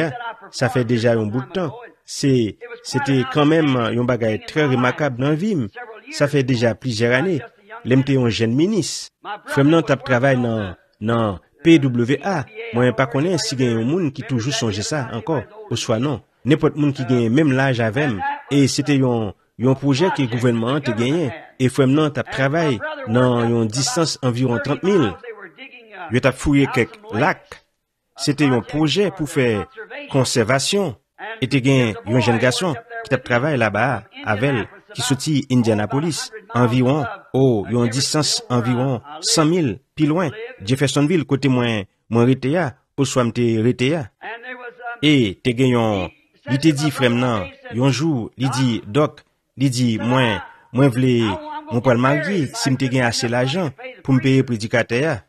ça fait déjà un bout de temps. C'est, c'était quand même un bagage très remarquable dans la vie. Ça fait déjà plusieurs années. J'étais un jeune ministre. Femme t'a travaillé dans, dans P W A. Moi, je pas connais si il y a un monde qui toujours songe ça encore. Ou soit non. N'importe monde qui gagne même l'âge avec. Et c'était un, un projet que le gouvernement a gagné. Et femme t'a travaillé dans une distance environ trente mille. Je t'ai fouillé quelques lacs. C'était un projet pour faire conservation. Et tu gagnes un jeune garçon qui travaille là-bas, avec elle, qui sortit Indianapolis, environ, oh, une distance environ cent mille, plus loin, Jeffersonville, côté moins, moins rétéa, ou soit m'te rétéa. Et tu gagnes, il te dit, frère, non, un jour, il dit, doc, il dit, moi, moi, v'lais, mon pas le marier, si m'te gagne assez l'argent, pour me payer prédicateur.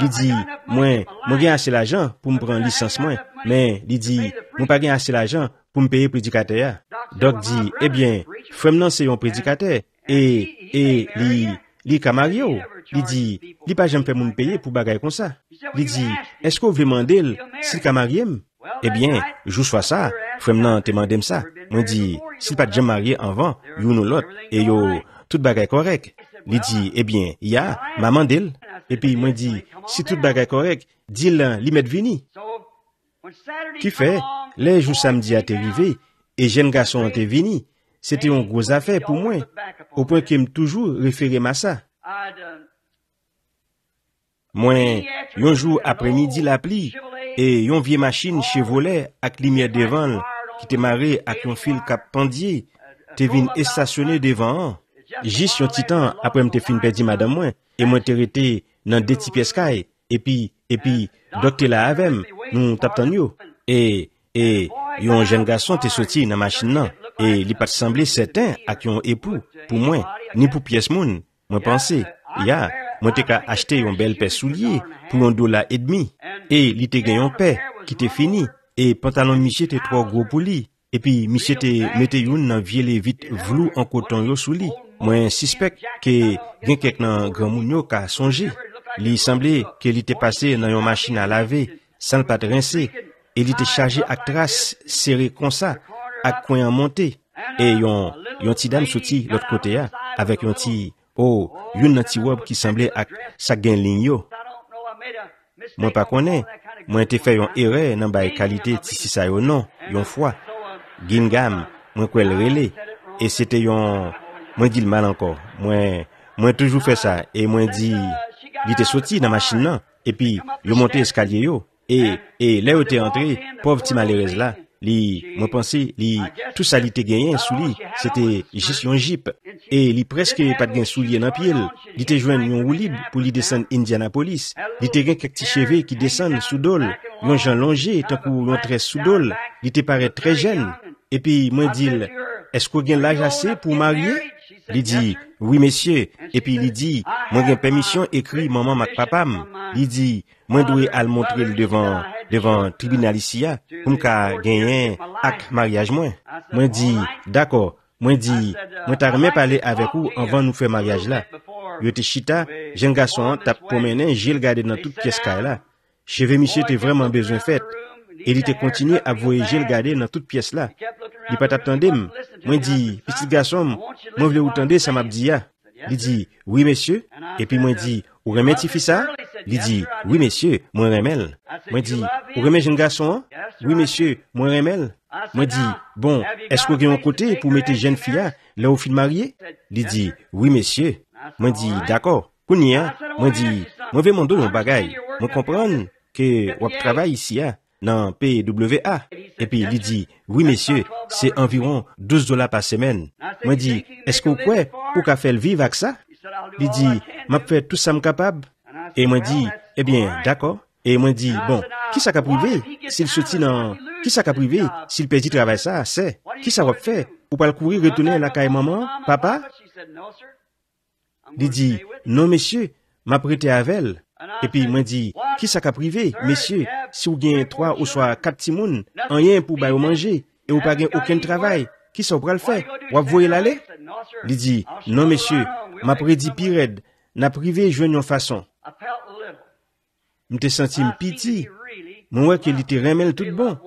Il dit, moi, moi j'ai assez l'argent pour me prendre licence, moi. Mais, il dit, moi pas j'ai assez l'argent pour me payer prédicateur. Doc dit, eh bien, frère non c'est un prédicateur et et li li Camario, il dit, il pas jamais fait mon payer pour bagaille comme ça. Il dit, est-ce que vous demandez si Camario? Eh bien, je sois ça, frère non te demandé ça. On dit, s'il pas jamais marié avant, you nous l'autre et yo toute bagaille correct. Il dit, eh bien, il y a maman d'elle. Et puis moi dit, si toute bagaille correct, dis-le, li met vini. Qui fait, les jours samedi à t'arriver, et jeune garçon t'est venu, c'était une grosse affaire pour moi, au point que me toujours référé à ça. Moi, un jour après-midi la pluie, et une vieille machine Chevrolet avec lumière devant, qui t'est marré avec un fil cap pendier, t'es venu stationner devant. Juste un petit temps après me t'es fini perdre madame moi, et moi t'es resté dans deux petits pièces et puis, et puis, docteur là avec nous t'attendons. Et, et, un jeune garçon t'est sorti dans la machine, et il pas semblé certain à qui un époux, pour moi, ni pour pièce moun. Moi pensais, ya, moi t'ai qu'à acheter un bel paire soulier pour un dollar et demi, et il t'ai gagné un paire qui t'est fini, et pantalon Michel t'es trop gros pour lui, et puis Michel t'es mette une dans vieille vite vlou en coton yo sous lui. Moi suspect que bien quelqu'un grand moun yo qu'a songé, il semblait qu'il était passé dans une machine à laver sans le pas de rincer. Et il était chargé à trace serré comme ça, à coin en montée. Et yon, yon ti dame sorti l'autre côté là, avec yon ti, oh, yon nan ti wab qui semblait à sa gen ligne yo. Moi pas connais, moi te fait yon erreur nan bay qualité ti si sa yo non, yon fois. Gingam, moi kwel relé. Et c'était yon, moi dit le mal encore. Moi, moi toujours fait ça. Et moi dit, il était sorti dans machine là. Et puis, yon monté escalier yo. Et, et, là où t'es entré, pauvre petit malheureuse là, li, moi pensais, li, tout ça, li t'es gagné, sous li, c'était juste un jeep. Et, li presque pas de gain soulier dans pied, li t'es joint un roue libre pour li descendre Indianapolis. Li t'es gagné quelques petits cheveux qui descendent sous dol, yon gens longé, tant qu'on rentrait sous dol, li t'es paraît très jeune. Et puis, moi dis, est-ce qu'on gagne l'âge assez pour marier? Li dit, oui, messieurs. Et puis, li dit, moi gagne permission écrit maman ma papam. Li dit, moi dois aller montrer le devant, devant tribunal ici, pour me gagner acte mariage moi. Moi dit, d'accord. Moi dit, moi t'as remis parler avec vous avant nous faire mariage là. Yo te chita, jeune garçon, t'as promené, j'ai regardé dans toute pièce là. Cheveux monsieur t'es vraiment besoin fait. Et il était continué à voyager le garder dans toute pièce là. Il pas t'attendait. Moi dit, petit garçon, moi voulais vous tendre ça m'a dit ya. Il dit, oui monsieur. Et puis moi dit, ou remet ti fi ça? Il dit, oui monsieur, moi remel. Moi dit, ou remet jeune garçon? Oui monsieur, moi remel. Moi dit, bon, est-ce qu'on a un côté pour mettre jeune fille là au fil marié? Il dit, oui monsieur. Moi dit, d'accord. Kounia, moi dit, moi vais mon dos mon bagage. Moi comprendre que on travaille ici là. Non, P W A. Et puis, il dit, oui, messieurs, c'est environ douze dollars par semaine. Moi, dit, est-ce que vous pouvez, pour faire vivre avec ça? Il dit, m'a fait tout ça, capable. Et moi, dit, eh bien, d'accord. Et moi, dit, bon, qui ça qu'a privé? S'il sortit dans, qui ça qu'a privé? S'il perdit travail ça, c'est, qui ça va faire? Ou pas le courir, retourner la caille maman, papa? Il dit, non, messieurs, m'a prêté avec elle. Et puis, moi dit, qui ça qu'a privé, messieurs, si vous gagnez trois ou soit quatre timounes, rien pour bailler manger, et vous pas gagnez aucun travail, qui ça pourra le faire? Vous voyez l'aller? Il dit, non, messieurs, m'a prédit pirède, n'a privé, je n'ai façon. M'te senti piti, moi que l'ité remel tout bon,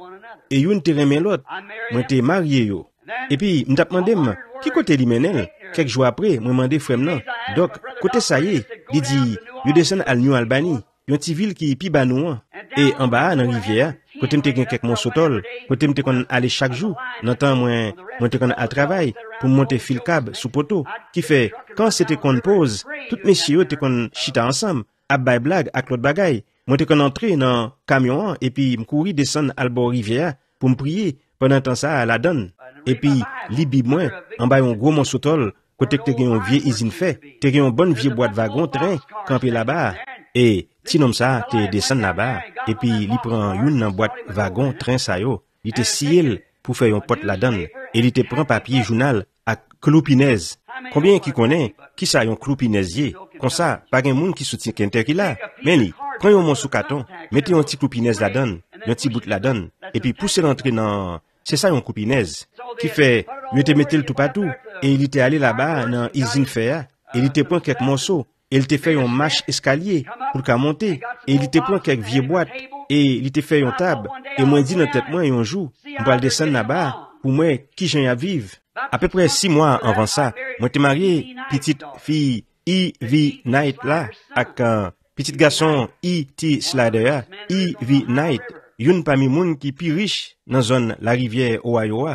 et yon te remel l'autre, moi te marié yo. Et puis, m'ta demandé, qui côté li menel? Quelques jours après, moi demandé frère non. Donc, côté ça y est, il dit, je descends à New Albany, une petite ville qui est pi banou. Et en bas, dans la rivière, côté m'te gen quelques monsotol, côté m'te kon aller chaque jour, dans temps moi, moi te kon à travail, pour monter fil cab sous poteau, qui fait, quand c'était qu'on pose, toutes messieurs te kon chita ensemble, à bay blague, à l'autre bagay. Moi te kon entrer dans camion, et puis m'courir descendre à bord rivière, pour m'prier, pendant temps ça, à la donne. Et puis, libi moins, en bas, un gros monsotol, côté que te gen un vieux usine fait, te gen un bonne vieux boîte wagon train, campé là-bas. Et, si nom ça, te descend là-bas, et puis, il prend une dans boîte wagon, train ça yo, il te sciel pour faire une pote là-dedans, et il te prend papier journal à cloupinaise. Combien qui connaît, qui ça yon cloupinaisier? Comme ça, pas un monde qui soutient qu'un terre qui là. Mais li, prends yon mon sous carton, mettez un petit cloupinaise là-dedans, un petit bout là-dedans, et puis poussez l'entrée dans, c'est ça yon cloupinaise. Qui fait, il était mettait le tout partout. Et il était allé là-bas, dans l'usine fer, et il était pris quelques morceaux. Et il était fait un marche escalier pour qu'à monter. Et il était pris quelques vieilles boîtes. Et il était fait une table. Et moi, dit dans tête, moi, un jour, on va descendre là-bas, pour moi, qui j'ai à vivre. À peu près six mois avant ça, moi, j'étais marié, petite fille, Ivy Knight là, avec un petit garçon, E T Slider, Ivy Knight. Une parmi moun qui plus riche dans zone la rivière Ohio.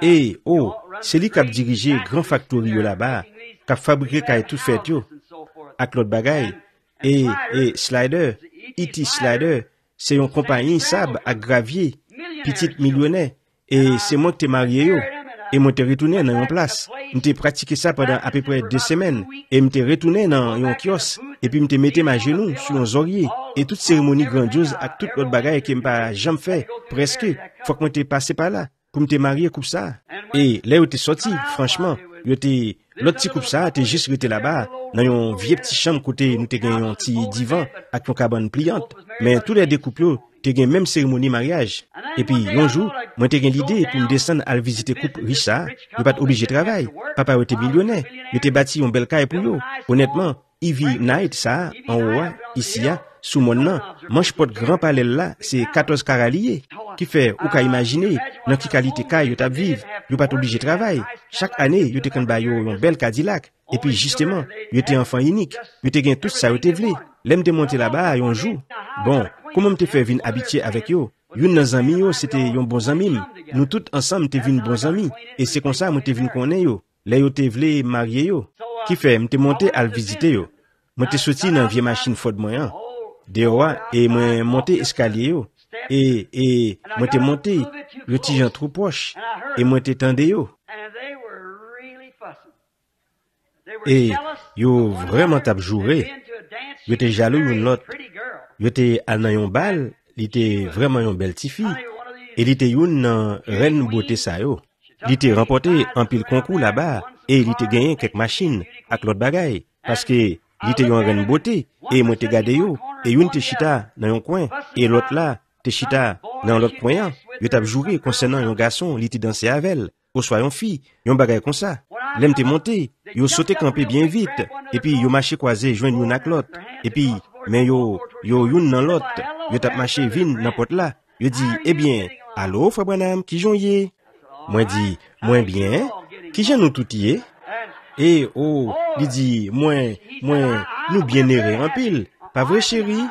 Et, oh, c'est lui qui a dirigé grand factory là-bas, qui a fabriqué qui a tout fait, avec l'autre bagaille. Et, et, Slider, E T Slider, c'est une compagnie sable à gravier, petite millionnaire. Et c'est moi qui t'ai marié, yo. Et moi t'ai retourné dans une place. M't'ai pratiqué ça pendant à peu près deux semaines. Et m't'ai retourné dans un kiosque. Et puis m't'ai metté ma genou sur un oreiller. Et toute cérémonie grandiose avec toute l'autre bagaille qui m'a jamais fait, presque. Faut que m't'ai passé par là. Pour m't'ai marié comme ça. Et là où t'es sorti, franchement, t'es, l'autre petit comme ça, t'es juste resté là-bas. Dans un vieux petit chambre côté, nous t'ai gagné un petit divan avec une cabane pliante. Mais tous les deux couples, t'es gagné même cérémonie mariage. Et puis, un jour, moi, j'ai eu l'idée pour me descendre à visiter le couple Richard. Je n'ai pas obligé de travailler. Papa était millionnaire. Il était bâti un bel caille pour lui. Honnêtement, Ivy Knight, ça, en haut, ici, sous mon nom, manche porte grand palais là, c'est quatorze caraliers. Qui fait, ou qu'à imaginer, dans quelle qualité caille il vivre. Il n'est pas obligé de travailler. Chaque année, il était quand un bel Cadillac. Et puis, justement, il était enfant unique. Il était gagné tout ça, il était vlé. L'aime de monter là-bas, un jour. Bon, comment me fait venir habituer avec eux? Une de nos amis, c'était un bon ami. Nous tous ensemble, nous sommes bons amis. Et c'est comme ça que nous sommes connus. Là, nous sommes mariés. Qui fait, nous sommes montés à le visiter. Nous sommes sortis dans une vieille machine Ford moyen. Dehors, et nous sommes montés escalier. Et, et, nous sommes montés, le petit gens trop proche. Et nous sommes tendés. Et, ils ont vraiment abjuré. Ils étaient jaloux d'une autre. Ils étaient allés dans un bal. Il était vraiment une belle petite fille. Et il était une reine beauté ça yo. Il était remporté un pile concours là-bas. Et il était gagné quelques machines avec l'autre bagaille. Parce que il était une reine beauté. Et moi te gardé yo. Et une te chita dans un coin. Et l'autre là, te chita dans l'autre coin. Je t'ai juré concernant un garçon, il était dansé avec elle. Ou soit une fille, un bagaille comme ça. L'aime te monté. Yo sauté campé bien vite. Et puis yo marché croisé, joindre une à l'autre. Et puis, mais yo, yo une dans l'autre. Yo tap marché vin n'importe là. Yo dit, eh bien, allô, frère Branham, qui j'en yé? Moi dit, moins bien, qui j'en nous tout yé? Eh, oh, il dit, moins, moins, nous bien erré en pile. Pas vrai, chérie?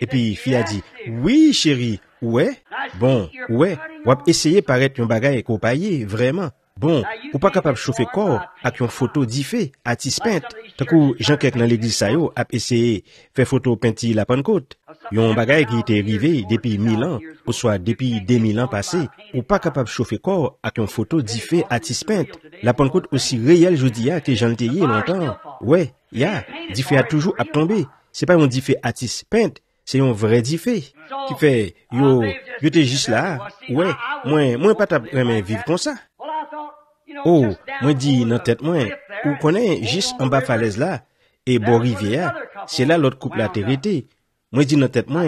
Et puis, fille a dit, oui, chérie, ouais. Bon, ouais, ou ap essayer paraître un bagay qu'on paye, vraiment. Bon, ou pas capable de chauffer corps avec une photo d'Ifé, à Tispente. T'as coup, Jean-Kek dans l'église Sayo a essayé de faire photo Penti la Pentecôte. Yon bagay qui était arrivé depuis mille ans, ou soit depuis deux mille ans passés, ou pas capable de chauffer corps avec une photo d'Ifé à Tispente. La Pentecôte aussi réelle, je dis, que j'en ai longtemps. Ouais, ya, d'Ifé a toujours à tomber. C'est pas un d'Ifé à Tispente. C'est un vrai diffé qui fait, yo, yo t'es juste là, ouais, moi, moi pas t'as vraiment vivre comme ça. Oh, moi dis, dans tête moi, ou connaît juste en bas falaise là, et bon rivière, c'est là l'autre couple a été. Moi dis, dans tête moi,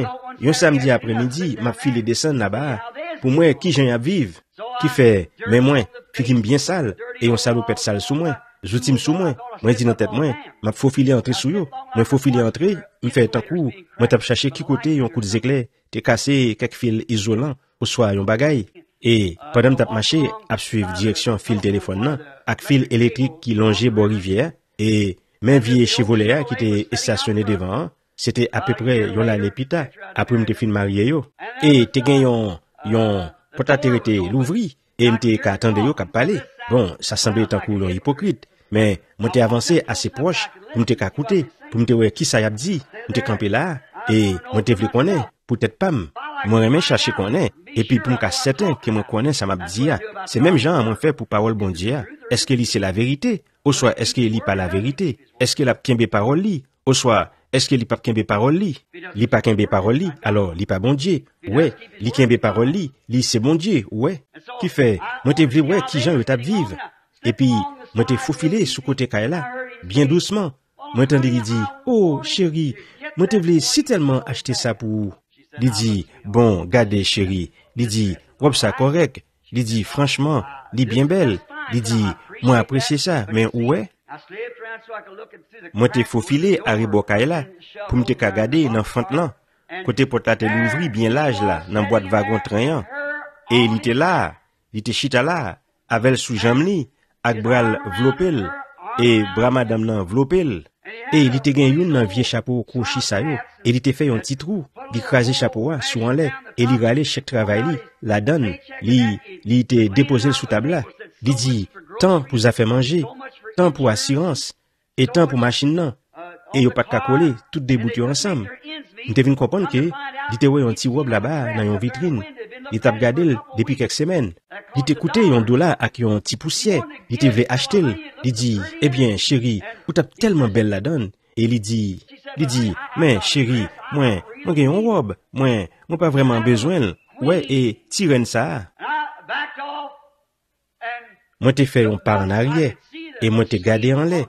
un samedi après-midi, ma fille les descend là-bas, pour moi, qui j'ai à vivre, qui fait, mais moi, fille qui me bien sale, et un salopette sale sous moi. Je t'aime sous moi. Moi, dis dans tête, moi, m'a faufilé entrer sous yo. Moi, faufilé entrer, il fait un coup. Moi, t'as cherché qui côté, yon coup de éclairs. T'es cassé quelques fils isolants, ou soit yon bagaille. Et, pendant t'as marché, à suivre direction fil téléphone là, avec fil électrique qui longeait bord rivière, et, même vieux Chevrolet qui était stationné devant, c'était à peu près yon la lépita, après m'te fin marié yo. Et, t'es gagné yon, yon, pour t'atterriter l'ouvrir, et m'te qu'attendre yo qu'à parler. Bon, ça semblait être un coup hypocrite. Mais, moi, t'ai avancé assez proche, pour me t'ai écouter, pour me t'ai ouais, qui ça y a dit, me t'ai campé là, et, moi, t'ai voulu connaître, peut-être pas, moi, j'aime chercher connaître, et puis, pour me casser certain que moi connais, ça m'a dit, c'est même genre, moi, fait pour parole bon Dieu, est-ce qu'elle c'est la vérité, ou soit, est-ce qu'elle lit pas la vérité, est-ce qu'elle a qu'un parole li, ou soit, est-ce qu'elle lit pas qu'un parole li, lit pas qu'un parole li, alors, lit pas bon Dieu, ouais, lit qu'un parole li, lit c'est bon Dieu, ouais, qui fait, moi, t'ai voulu, ouais, qui genre, le tap vive, et puis, moi t'ai faufilé sous côté Kaila, bien doucement. Moi t'ai dit, oh chérie, moi t'ai voulu si tellement acheter ça pour. Il dit, bon, gardez chérie. Il dit, wop ça correct. Il dit, franchement, il bien belle. Il dit, moi apprécié ça, mais ouais, moi t'ai faufilé à Ribokaïla pour me te regarder dans le fond là, côté porte à l'ouvrir bien large là, dans boîte wagon train. Et il était là, il était chita là, avec sous jamli, avec bras vlopel, et bras madame nan vlopel. Et il était gagné une dans vieux chapeau couché ça yo, et il était fait un petit trou, il crasé chapeau là sur en l'air, et il râlait chaque travail li, la donne, il était déposé sous table là. Il dit, tant pour affaire manger, tant pour assurance, et tant pour machine nan, et il n'y a pas de coller, tout débouté ensemble. Nous devons comprendre que, il était un petit robe là-bas, dans une vitrine, il t'a regardé depuis quelques semaines, il t'écoutait un dollar avec un petit poussière, il te voulait acheter, il dit, eh bien, chérie, vous t'as tellement belle la donne, et il dit, il dit, mais chérie, moi, moi j'ai une robe, moi, moi pas vraiment besoin, ouais, et tirez ça. Moi t'ai fait un pas en arrière, et moi t'ai gardé en l'air,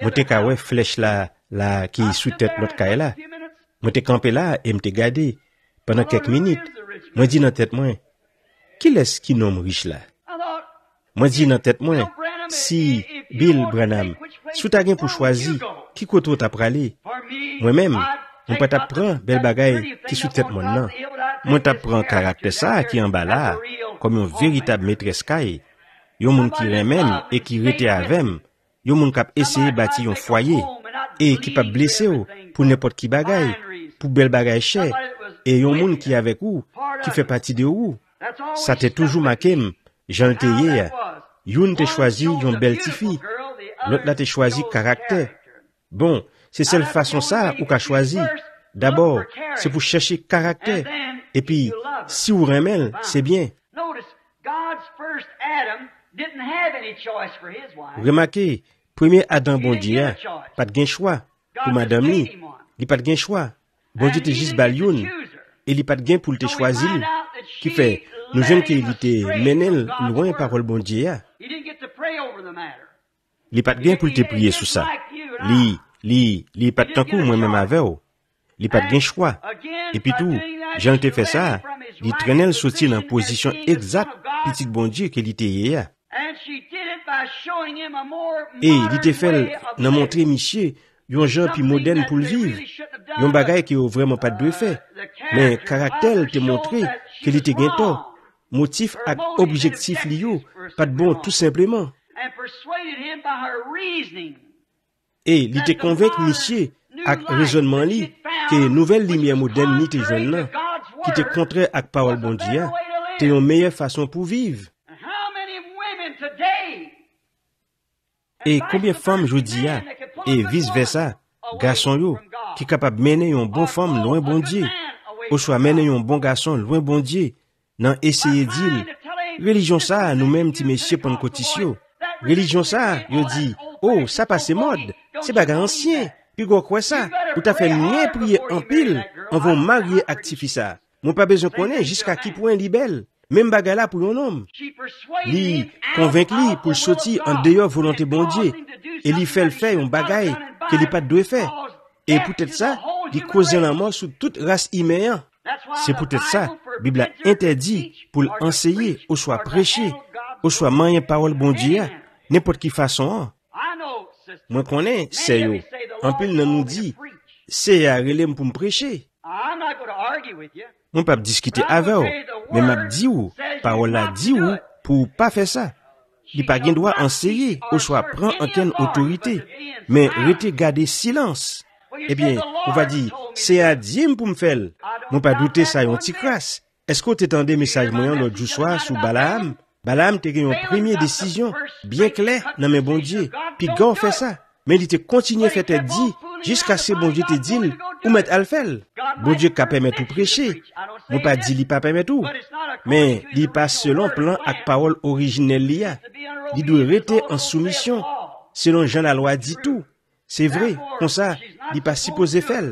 moi t'ai kawé flèche là, là, qui sous tête l'autre caille là, moi t'ai campé là, et m't'ai gardé, pendant quelques minutes. Moi dis dans tête moi, qui est-ce qui nomme riche là? Moi dis dans tête moi, si Bill Branham, sous ta gain pour choisir, qui côté t'a pralé? Moi-même, on pas t'apprend belle bagaille qui sous tête moi non. Moi t'apprend caractère ça qui en bas là, comme une véritable maîtresse caille. Yon moun qui remène et qui rete avem, yon moun kap essayer bâtir un foyer et qui pas blessé pour n'importe qui bagaille, pour belle bagaille chère. Et yon moun qui avec ou, qui fait partie de ou, ça t'est toujours marqué, j'en t'ai hier. Yon t'ai choisi yon belle tifi, l'autre là t'ai choisi caractère. Bon, c'est cette façon ça ou qu'a choisi. D'abord, c'est pour chercher caractère. Et puis, si ou remèle, c'est bien. Remarquez, premier Adam bon Dieu, pas de gain choix. Pour madame li, il pas de gain choix. Bon Dieu t'ai juste balyoun. Il n'y a pas de gain pour te choisir, qui fait, nous jeunes qui étaient menés loin parole bon Dieu. Il n'y a pas de gain pour te prier sous ça. Il n'y a pas de temps pour moi-même avec vous. Il n'y a pas de gain choix. Et puis tout, j'en te fait ça, il traînait le soutien en position exacte, petit bon Dieu qu'il était hier. Et il était fait, nous montrer monsieur, yon gens plus moderne pour le vivre. Yon bagaille qui n'a vraiment pas de fait. Mais caractère te montré qu'il était gain tort. Motif et objectif lié, pas de bon tout simplement. Et il était convaincu monsieur, avec raisonnement li, que nouvelle lumière moderne ni te jeune là, qui te contraire avec parole bon Dieu, te yon meilleure façon pour vivre. Et combien de femmes aujourd'hui a, et vice-versa, garçon yo, qui capable mener une bonne femme loin bon Dieu, ou soit mener un bon garçon loin bon Dieu, non essayer d'il, religion ça, nous-mêmes, ti messieurs, pour nous religion ça, yo dit, oh, ça passe mode, c'est bagarre ancien, puis go quoi ça, ou t'as fait mieux prier en pile, on va marier actifi ça. Mon pas besoin connaître jusqu'à qui point libelle, même bagarre là pour un homme. Li, convainc li pour sortir en dehors volonté bon Dieu, et li fait le fait un bagaille, que li pas de faire. Et peut-être ça, il cause la mort sur toute race humaine. C'est peut-être ça, la Bible a interdit pour enseigner, ou soit prêcher, ou soit manier parole bon Dieu, n'importe qui façon. Moi connais, c'est yo. En pile, on nous dit, c'est à relève pour me prêcher. On peut pas discuter avec vous, mais m'a dit ou, parole a dit ou, pour pas faire ça. Il pas gain droit enseigner, ou soit prendre aucune autorité, mais rete garder silence. Eh bien, on va dire, c'est à Dieu pour me faire. Mon pas douter ça yon ti crasse. Est-ce que tu t'entendais message moyen l'autre jour soir sous Balaam? Balaam te gagne une première décision, bien claire, non mais bon Dieu. Puis gon fait ça. Mais il te continue à faire te dit, jusqu'à ce bon Dieu te dit, ou mettre à le faire. Bon Dieu qu'a permet tout prêcher. Mon pas dit, il pas permet tout. Mais, il passe selon plan ak parole originelle liya. Il doit rester en soumission. Selon Jean la loi dit tout. C'est vrai, comme ça, il n'est pas supposé faire.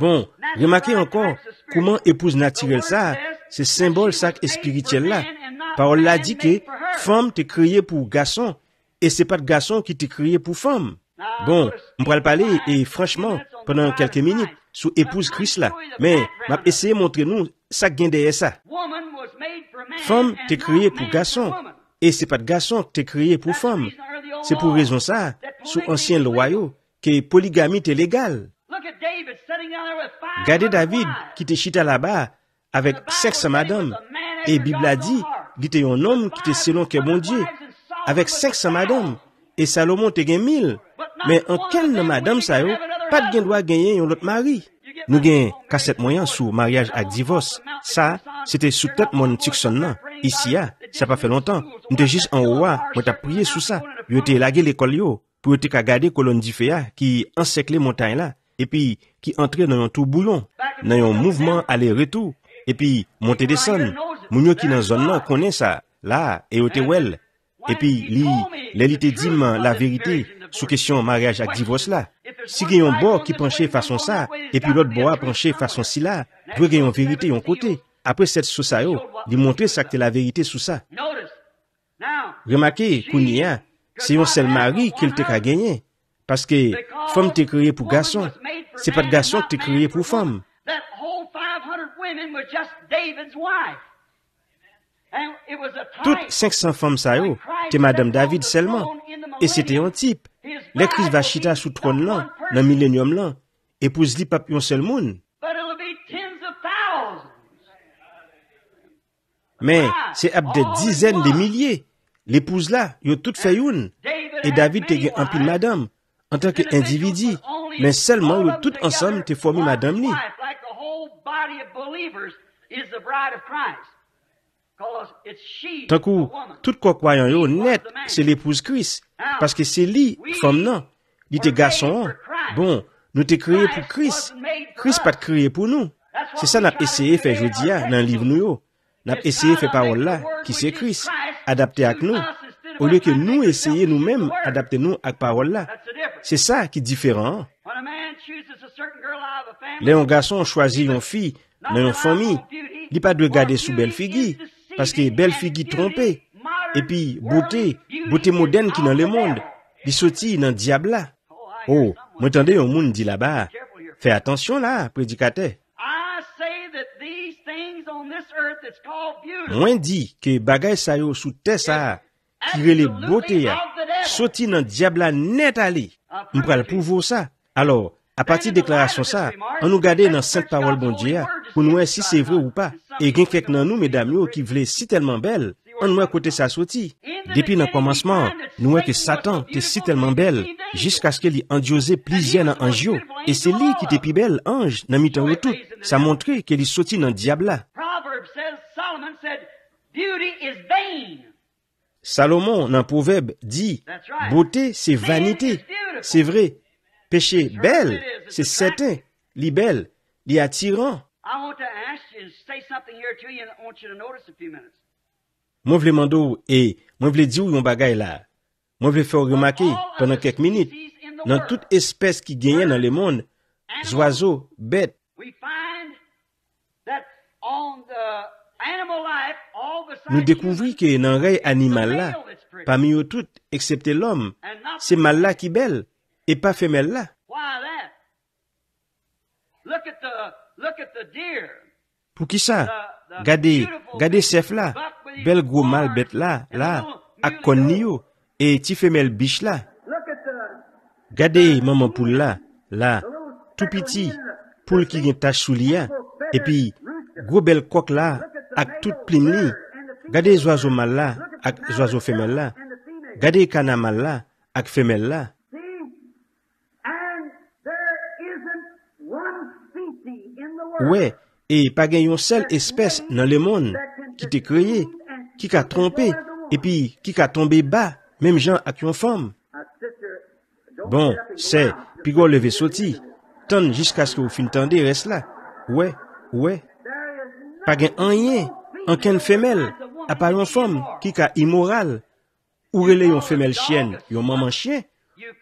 Bon, remarquez encore comment épouse naturelle ça, c'est symbole ça et spirituel là. Parole l'a dit que femme t'est créée pour garçon et c'est pas de garçon qui t'est créé pour femme. Bon, on va le parler et franchement pendant quelques minutes sous épouse Christ là, mais m'a essayer montrer nous ça gain derrière ça. Femme t'est créée pour garçon Et ce n'est pas de garçon que tu es créé pour femme. C'est pour raison ça, sous ancien loi, que polygamie est légale. Regardez David qui te chita là-bas avec sexe madame. Et Bible a dit, dit t'es un homme qui te selon que bon Dieu. Avec sexe madame. Et Salomon te gagne mille. Mais en quel nom madame ça yo, pas de gain droit gagner un autre mari. Nous gagnons cassette moyen sous mariage à divorce. Ça, c'était sous tête mon Tixon. Ici, ça pas fait longtemps. Nous te juste en haut, on t'a prié sous ça. Yo te lagué l'école yo, pour te garder colonne d'Iféa qui encerclait montagne là. Et puis, qui entrait dans un tout boulon, dans un mouvement aller-retour, et puis, monter descendre. Mounio qui dans la zone connaît ça, là, et au Téwell. Et puis, li, l'élite dit la vérité, sous question mariage à divorce là. Si il y a un bord qui penchait façon ça, et puis l'autre bord penché façon ci là, il y a une vérité un côté. Après cette sous ça, il montrer ça que la vérité sous ça. Remarquez, Kounia, c'est un seul mari qu'il te a gagné. Parce que femme t'es créée pour garçon, c'est pas de garçon que t'es créée pour femme. Toutes cinq cents femmes ça yo, t'es Madame David seulement. Et c'était un type. Les Christ va chita sous trône là, dans le millénium là, épouse li pape yon seul monde. Mais c'est à des dizaines de milliers. L'épouse là, yo tout fait une. Et David t'es gagné un pile Madame. En tant qu'individu, mais seulement où tout ensemble t'es formé Madame Lee. Tant que tout quoi croyant net, c'est l'épouse Christ, parce que c'est lui, femme non, il était garçon. Bon, nous t'es créé pour Christ, Christ pas créé pour nous. C'est ça n'a essayé de faire jeudi dans le livre nous, n'a essayé de faire parole là, qui c'est Christ, adapté à nous. Au lieu que nous essayions nous-mêmes adapter nous à la parole là. C'est ça qui est différent. Là, un garçon choisit une fille dans une famille. Il n'est pas de regarder sous belle figure. Parce que belle figure trompée. Et puis, beauté, beauté moderne qui est dans le monde. Il sortit dans le diable là. Oh, m'entendez, un monde dit là-bas. Fais attention là, prédicateur. Moi, dit que bagay sa yo sous terre ça. Qui veut les beautés, sauter dans le diable à net aller. On prend le pouvoir ça. Alors, à partir de déclaration ça, on nous garde dans la sainte parole bon Dieu, pour nous voir si c'est vrai ou pas. Et il y a dans nous, mesdames, qui voulaient si tellement belle, on nous voit côté ça sorti. Depuis le commencement, nous voyons que Satan était si tellement belle, jusqu'à ce qu'il ait endiosé plusieurs dans l'ange. Et c'est lui qui était plus belle, ange, dans mi-temps ou tout. Ça montrait qu'il est sorti dans le diable là. Salomon, dans le proverbe, dit, beauté, c'est vanité. C'est vrai. Péché, belle, c'est certain. Li belle, li attirant. Moi, je veux demander, et moi, je veux dire un bagay là. Moi, je veux faire remarquer, pendant quelques minutes, dans toute espèce qui gagne dans le monde, oiseaux, bêtes, nous découvrons que dans l'œil animal là, parmi eux toutes, excepté l'homme, c'est mal là qui est belle, et pas femelle là. Pour qui ça? Regardez, regardez chef là, belle gros mal bête là, là, à connio, et petit femelle biche là. Regardez maman poule là, là, tout petit, poule qui vient tache sous l'ia, et puis, gros belle coque là, avec toute plimni. Regardez les oiseaux mâles là, avec les oiseaux femelles là. Regardez les canards mâles là, avec les femelles là. Ouais, et pas gagné une seule espèce dans le monde qui t'est créée, qui a trompé, et puis qui a tombé bas, même gens avec une femme. Bon, c'est, puis go lever sauti, tendre jusqu'à ce que vous finissez, reste là. Ouais, ouais. Pas gain rien, aucune femelle, à part une femme qui est immorale. Ou relé une femelle chienne, une maman chien,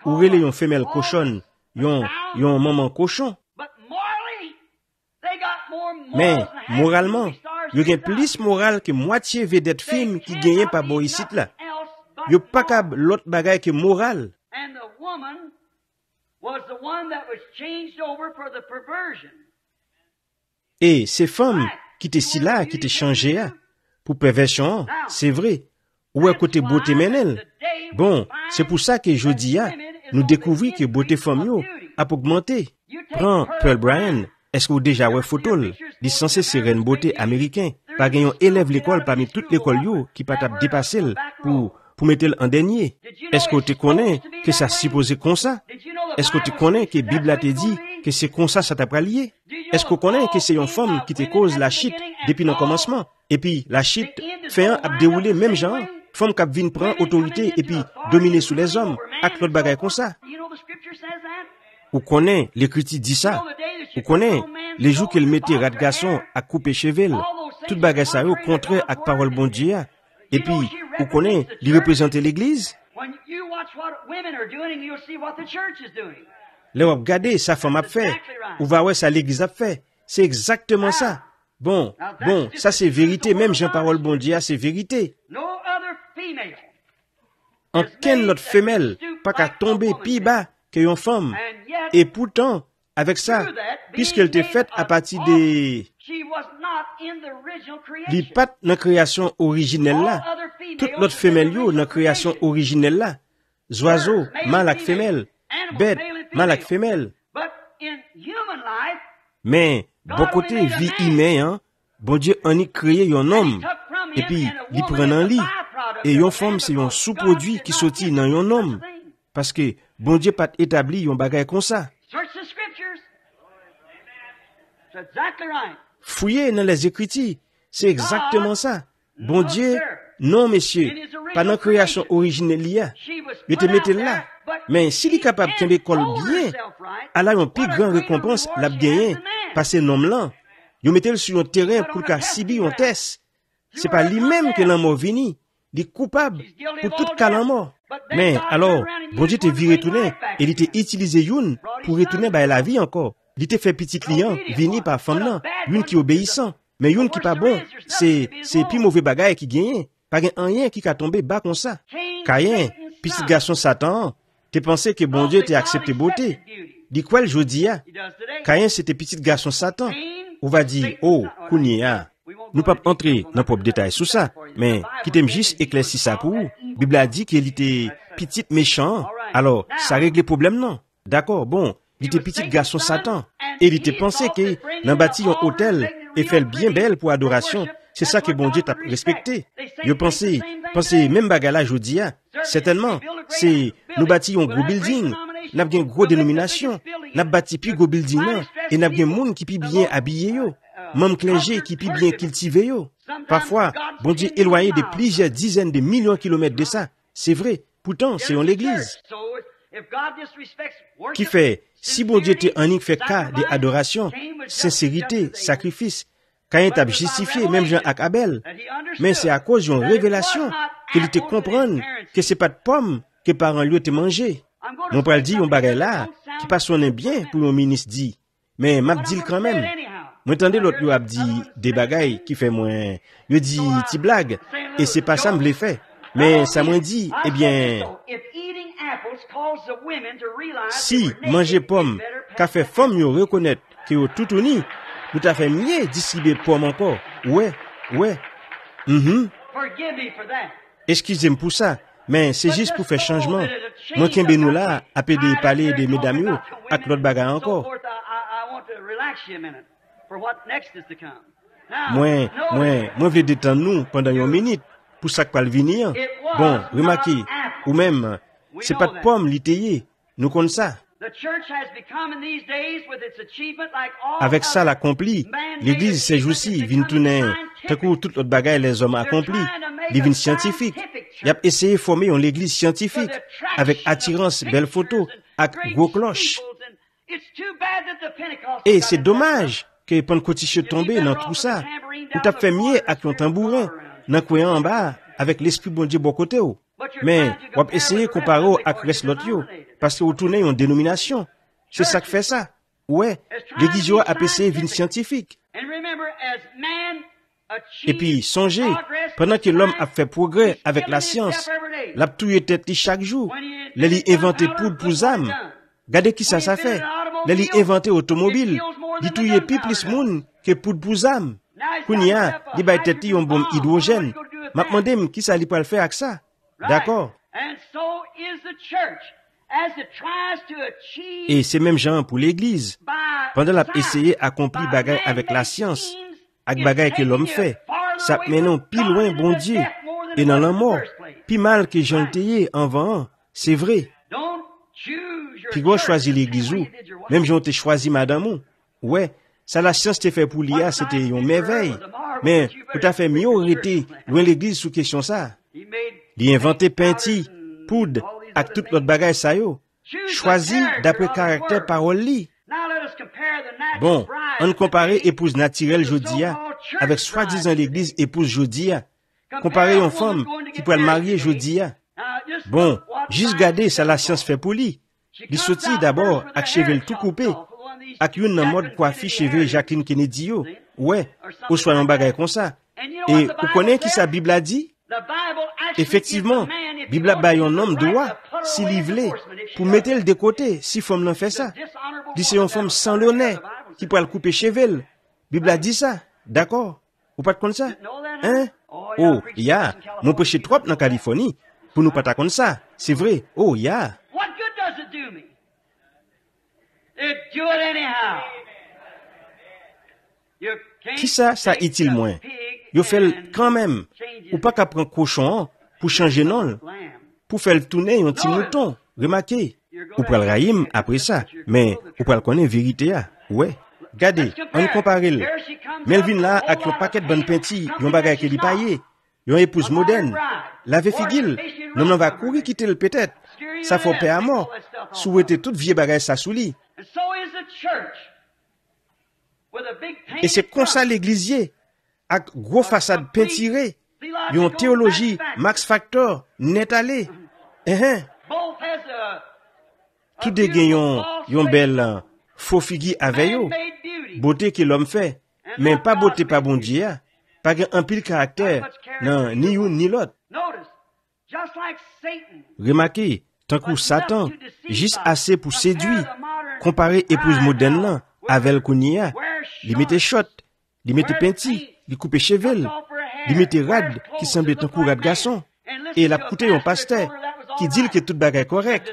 ou relé une femelle cochonne, une maman cochon. Mais, moralement, il y a plus moral que moitié vedette femme qui gagne par Boïsit là. Il n'y a pas qu'à l'autre bagaille que morale. Et ces femmes, qui t'es si là, qui t'es changé, pour perversion, c'est vrai. ou à côté beauté menel. Bon, c'est pour ça que je dis à, nous découvrons que beauté femme a augmenté. Prends Pearl Bryan, est-ce que vous déjà ouais photo? Dis censé sirène beauté américain. Pas gagnant élève l'école parmi toute l'école yo qui pas t'a dépassé pour pour mettre en dernier. Est-ce que tu connais que ça supposé comme ça? Est-ce que tu connais que Bible a te dit que c'est comme ça ça t'a pas lié? Est-ce que tu connais que c'est une femme qui te cause la chute depuis le commencement? Et puis la chute fait un à dérouler même genre. Femme qui vient prendre autorité et puis dominer sous les hommes avec l'autre bagaille comme ça. Vous connaissez, l'écriture dit ça. Vous connaissez, les jours qu'elle mettait rat garçon à couper cheveux, tout bagaille ça est au contraire avec parole bon Dieu. Et puis, vous connaissez, il représentait l'église. Là, vous regardez, sa femme a fait. Vous voyez, ça l'église a fait. C'est exactement ça. Bon, bon, ça c'est vérité. Même Jean-Parole bon Dieu, c'est vérité. En quelle autre femelle, pas qu'à tomber plus bas que une femme. Et pourtant, avec ça, puisqu'elle était faite à partir des... Les pattes dans la création originelle là. Toute notre femelle dans la création originelle là. Oiseaux, mâle et femelle. Bête, mâle et femelle. Mais, bon côté vie humaine, hein, bon Dieu en y créé un homme. Et puis, il prend un lit. Et une femme, c'est un sous-produit qui sortit dans un homme. Parce que, bon Dieu pas établi un bagage comme ça. Fouillez dans les Écritures. C'est exactement ça. Bon Dieu, non, messieurs, pas dans la création originelle. Il te mettait là. Mais s'il est capable de l'école bien, elle a une plus grande récompense, l'a gagné, parce que l'homme là, il mettait sur un terrain pour qu'il subisse un test. C'est pas lui-même que l'homme est venu. Il est coupable pour toute calamité. Mais alors, bon Dieu te vit retourner et il te utilisé une pour retourner à la vie encore. Il te fait petit client, venu par femme là, une qui est obéissant, mais une qui pas bon. C'est plus mauvais bagaille qui gagne. Pas rien qui a tombé bas comme ça. Caïn, petit garçon Satan, t'es pensé que bon Dieu t'a accepté beauté. Dis quoi le jeudi à? Caïn c'était petit garçon Satan. On va dire, oh, Kounia. Nous ne pouvons pas entrer dans le propre détail sur ça, mais qui t'aime juste éclaircir ça pour vous. La Bible a dit qu'il était petit méchant, alors ça règle le problème, non? D'accord, bon, il était petit garçon Satan, et il était pensé qu'il a bâti un hôtel et fait bien belle pour adoration. C'est ça que bon Dieu t'a respecté. Je pensais, pensez même bagala jodi a, certainement, c'est nous bâti un gros building, nous avons une grosse dénomination, nous avons bâti plus gros building, et nous avons des gens qui sont bien habillés. Même clergé qui peut bien cultiver yo. Parfois, bon Dieu éloigné de plusieurs dizaines de millions de kilomètres de ça. C'est vrai. Pourtant, c'est en l'église. Qui fait, si bon Dieu te en fait cas de adoration, sincérité, sacrifice, Caïn t'a justifié, même Jean avec Abel. Mais c'est à cause d'une révélation qu'il te comprenne que c'est pas de pomme que par un lieu te manger. Mon pral dit, on bagay là, qui pas sonne bien pour un ministre dit. Mais m'a dit quand même. M'entendez l'autre lui a dit des bagailles qui fait moins. Il dit ti blague et c'est pas ça me l'ai fait. Mais ça m'a dit eh bien si manger pomme qu'a fait femme yo reconnaître que yo tout uni, nous t'a fait mieux distribuer pomme encore. Ouais, ouais. Mhm. Mm Excusez-moi pour ça, mais c'est juste pour faire changement. Moi qui ben nous là à pédé parler des mesdames yo avec l'autre bagaille encore. Moi, moi, moi, je vais détendre nous pendant une minute pour ça qu'on va venir. Bon, remarquez, ou même, c'est pas de pomme l'été, nous comme ça. Avec ça l'accompli, l'église s'est aussi vient tourner, tout coup, toute autre bagaille les hommes accomplis, divine scientifique. Il a essayé de former une église scientifique avec attirance, belles photos, avec gros cloches. Et c'est dommage que Pentecôtiste tombé dans tout ça, ou t'as fait mieux avec ton tambourin, dans coin en bas, avec l'esprit bon Dieu bon côté. Mais, on va essayer de comparer avec le reste de l'autre, parce que vous tournez une dénomination. C'est ça qui fait ça. Ouais, l'église a essayé de venir scientifique. Et puis, songez, pendant que l'homme a fait progrès avec la science, l'a touillé tête chaque jour, l'a inventé poule pour âme. Regardez qui ça ça fait. L'a inventé automobile. Di touye pi plis moun ke poud pou zam. Kounia, di bay tete yon bom hydrogène. m'a demandé qui ça lui peut le faire avec ça. D'accord? Et c'est même genre pour l'Église. Pendant qu'elle a essayé d'accomplir bagaille avec la science, avec bagaille que l'homme fait, ça mène plus loin, bon Dieu, et dans la mort, plus mal que j'entendais en vain, c'est vrai. Puis quoi choisir l'Église ou, même j'en t'ai choisi madame ou, ouais, ça la science t'ai fait pour l'I A, c'était une merveille, mais tout à fait mieux arrêter loin l'Église sous question ça. Il inventé peinti, poudre, avec toute notre bagage ça yo, choisi d'après caractère parole li. Bon, on comparait épouse naturelle jodia avec soi-disant l'Église épouse jodia. Comparer une femme qui peut le marier jodia. Bon, juste garder ça la science fait pour lui. Il sortit d'abord avec cheveux tout coupé, avec une mode coiffée cheveux Jacqueline Kennedy yo. Ouais, ou soit un bagage comme ça. Et vous connaissez qui sa Bible a dit? Effectivement, la Bible a dit un homme droit, s'il y voulait, pour mettre le de côté, si femme n'en fait ça. Dit c'est une femme sans l'honneur, qui peut le couper cheveux. La Bible a dit ça, d'accord? Ou pas de compte ça? Hein? Oh, ya, yeah. Mon péché trop dans Californie, pour nous pas comme ça, c'est vrai, oh, ya. Yeah. Qui ça, ça est-il moins? Yo fait quand même, ou pas qu'à prendre cochon pour changer nom, pour faire tourner un petit mouton, remarquez. Ou pour le raïm après ça, mais ou pour le connaître vérité, ouais. Regardez, on compare le. Melvin là, avec un paquet de bonnes peintilles, yon bagay qui li paye, yon épouse moderne, la vie figile, non on va courir quitter le peut-être, ça faut payer à mort, souhaiter toute vieille bagay ça sous lui. Et c'est comme ça l'églisier, avec gros façade peintirée, yon théologie, Max Factor, net allé. Tout de gagnons, yon bel faux figuier avec eux. Beauté que l'homme fait, mais pas beauté pas bon Dieu, pas un pile caractère, non, ni une ni l'autre. Remarquez, tant que Satan, juste assez pour séduire, comparer épouse moderne avec Kounia, il mettait shot, il mettait penti, il coupait cheveux, il mettait rad qui semblait un coup rad garçon, et il a coûté un pasteur qui dit que tout bagay est correct,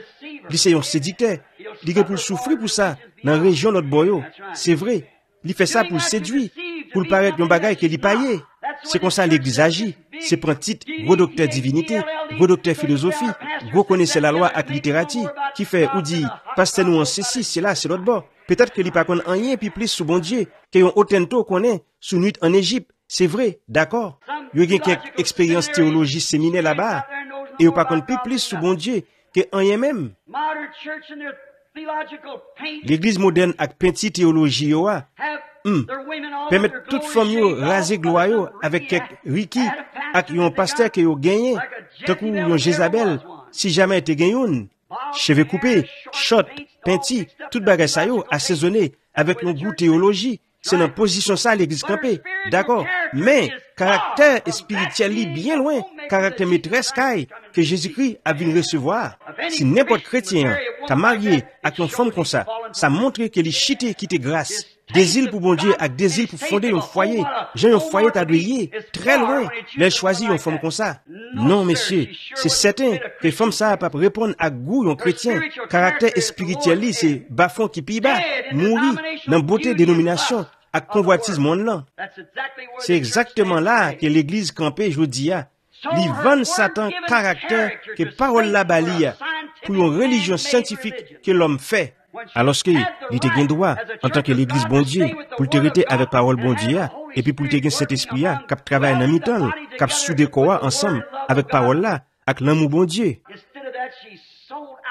il s'est un séducteur, il a pour souffrir pour ça. Dans la région notre boyo, c'est vrai. Il fait ça pour séduire, pour paraître un bagage qu'il paye. C'est comme ça l'église agit. C'est pour un titre, gros docteur divinité, gros docteur philosophie, gros connaissez la loi avec littérature, qui fait ou dit, pasteur nous en ceci, c'est là, c'est l'autre bord. Peut-être qu'il n'y a pas rien, puis plus sous bon Dieu, qu'il y a autant de qu'on est, sous nuit en Égypte. C'est vrai, d'accord? Il y a quelques expériences théologie séminaire là-bas, et il n'y a pas plus sous bon Dieu, qu'il y a même. L'église moderne avec petit théologie, mm, permet toute femme de raser gloire avec quelques Ricky, avec un pasteur qui a gagné, tant que un Jézabel, si jamais elle a gagné, cheveux coupés, shot, peinti, tout bagage ça assaisonné avec un goût théologie. C'est dans la position ça l'église campée, d'accord? Mais, caractère spirituel bien loin, caractère maîtresse caille que Jésus-Christ a venu recevoir. Si n'importe chrétien t'a marié avec une femme comme ça, ça montre que les chité qui te grâce. Des îles pour bon Dieu avec des îles pour fonder un foyer. J'ai un foyer t'adouillé, très loin, les choisir une femme comme ça. Non, messieurs, c'est certain que les femmes ça pas répondre à goût d'un chrétien. Caractère spirituel, c'est bafon qui pille bas, mourir, dans beauté dénomination, à convoitise monde là. C'est exactement là que l'église campée aujourd'hui a. Li vingt Satan caractère que parole la balia pour une religion scientifique que l'homme fait. Alors que, il te gagne droit, en tant que l'église bon Dieu, pour te rester avec parole bon Dieu, et puis pour te gagner cet esprit, cap travaille en mi-temps, cap souder quoi ensemble, avec parole là, avec l'amour bon Dieu.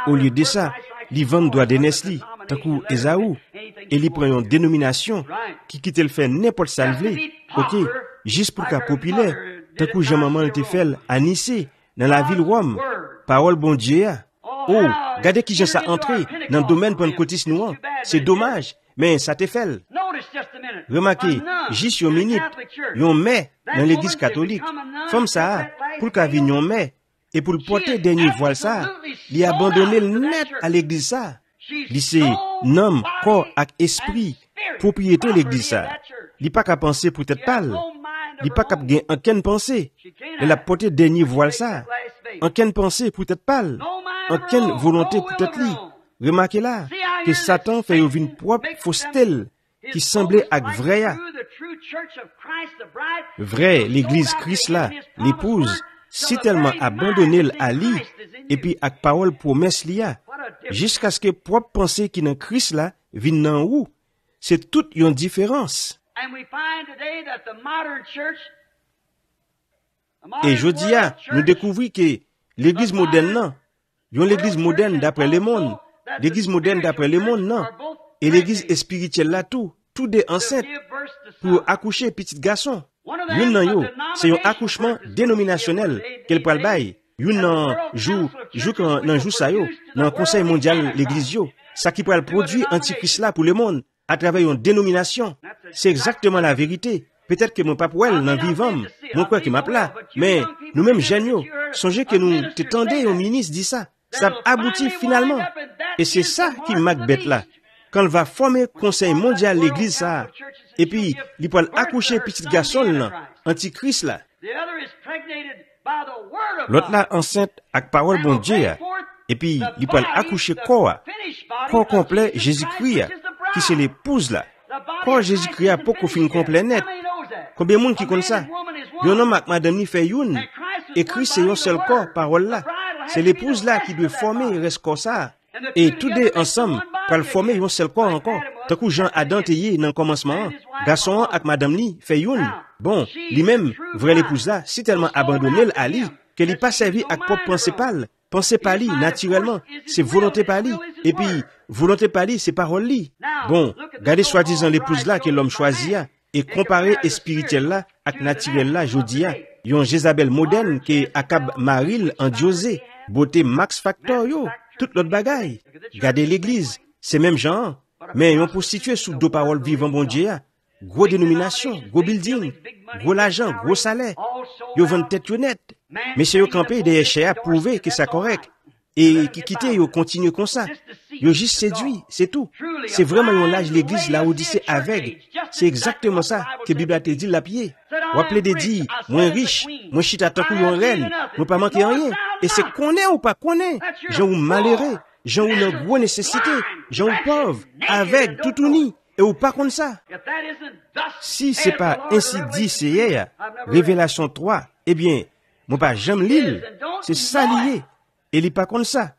Au lieu de ça, il vend droit de Nestlé, tant qu'ou Esaou, et il prend une dénomination, qui quitte le fait n'importe salvé, ok, juste pour cap populaire, tant qu'ou Jean-Maman le te fait à Nice, dans la ville Rome, parole bon Dieu. Oh, regardez qui j'ai ça entré dans le domaine pour une cotise noire. C'est dommage, mais ça te fait. Remarquez, juste une minute, yon met dans l'église catholique. Femme ça, pour qu'elle vienne yon met, et pour le porter dernier voile ça, il a abandonné le net à l'église ça. Lycée, nom, corps et esprit, propriété l'église ça. Il n'y a pas qu'à penser pour tête pâle. Il n'y a pas qu'à gagner aucune pensée. Elle a porté dernier voile ça. En quelle pensée pour être pâle, en quelle volonté pour être libre. Remarquez là que Satan fait une propre fausse telle qui semblait à vrai. Vrai, l'église Christ là, l'épouse, si tellement abandonnée à lui, et puis avec parole promesse l'ia, jusqu'à ce que propre pensée qui dans Christ là, vienne en où. C'est toute une différence. Et je dis, nous découvrons que l'église moderne, non. L'église moderne d'après le monde. L'église moderne d'après le monde, non. Et l'église spirituelle là, tout. Tout des enceintes pour accoucher petits garçons. Une nan yo, c'est un accouchement dénominationnel qu'elle prend le bail. Une nan jou, jou quand nan jou sa yo, nan conseil mondial l'église yo. Ça qui prend le produit antichrist là pour le monde, à travers une dénomination. C'est exactement la vérité. Peut-être que mon pape ouel n'en vivant, mon quoi qui m'appela, mais nous-mêmes géniaux, songez que nous t'étendez au ministre dit ça, ça aboutit finalement. Et c'est ça qui Macbeth là. Quand il va former conseil mondial l'église ça, et puis il peut accoucher petit garçon là, antichrist là. L'autre là enceinte avec parole bon Dieu, et puis il peut accoucher corps, corps complet Jésus-Christ qui c'est l'épouse là. Quand Jésus-Christ a beaucoup fin complet net, combien de monde qui connaît ça? Yon homme avec madame ni fait une, et Christ c'est un seul corps, parole là. C'est l'épouse là qui doit former, reste comme ça. Et tous deux ensemble, pour le former un seul corps encore. Tant que Jean Adam t'ayé dans le commencement, garçon avec madame ni fait une. Bon, lui-même, vrai l'épouse là, si tellement abandonné à lui, qu'elle n'est pas servi à propre pensée pâle. Pensez par lui, naturellement, c'est volonté par lui. Et puis, volonté par lui, c'est parole lui. Bon, regardez soi-disant l'épouse là que l'homme choisit, et comparez spirituel là avec naturel là, je dis, yon Jézabel moderne qui accable Maril en Diosé, beauté Max Factor, yo, toute l'autre bagaille. Regardez l'église, c'est même genre, mais yon prostitué sous deux paroles vivant bon Dieu. Gros dénomination, gros building, gros l'argent, gros salaire. Yo vend tête honnête. Mais c'est yo campé des échelles pour prouver que c'est correct. Et qui quitte, yo continue comme ça. Yo juste séduit, c'est tout. C'est vraiment yon l'âge l'église, la Odyssée aveugle. C'est exactement ça que Bible a dit la pied. Rappelez de dire, moins riche, moins chita tant que yon reine, ne pas manquer rien. Et c'est qu'on est ou pas qu'on est. J'en ou malheureux, j'en ou nos gros nécessités, j'en ou pauvre, aveugle, tout uni. Et ou pas comme ça. Si c'est pas ainsi dit, c'est hier, Révélation trois, eh bien, mon pas j'aime l'île, c'est ça lié. Et il pas comme ça.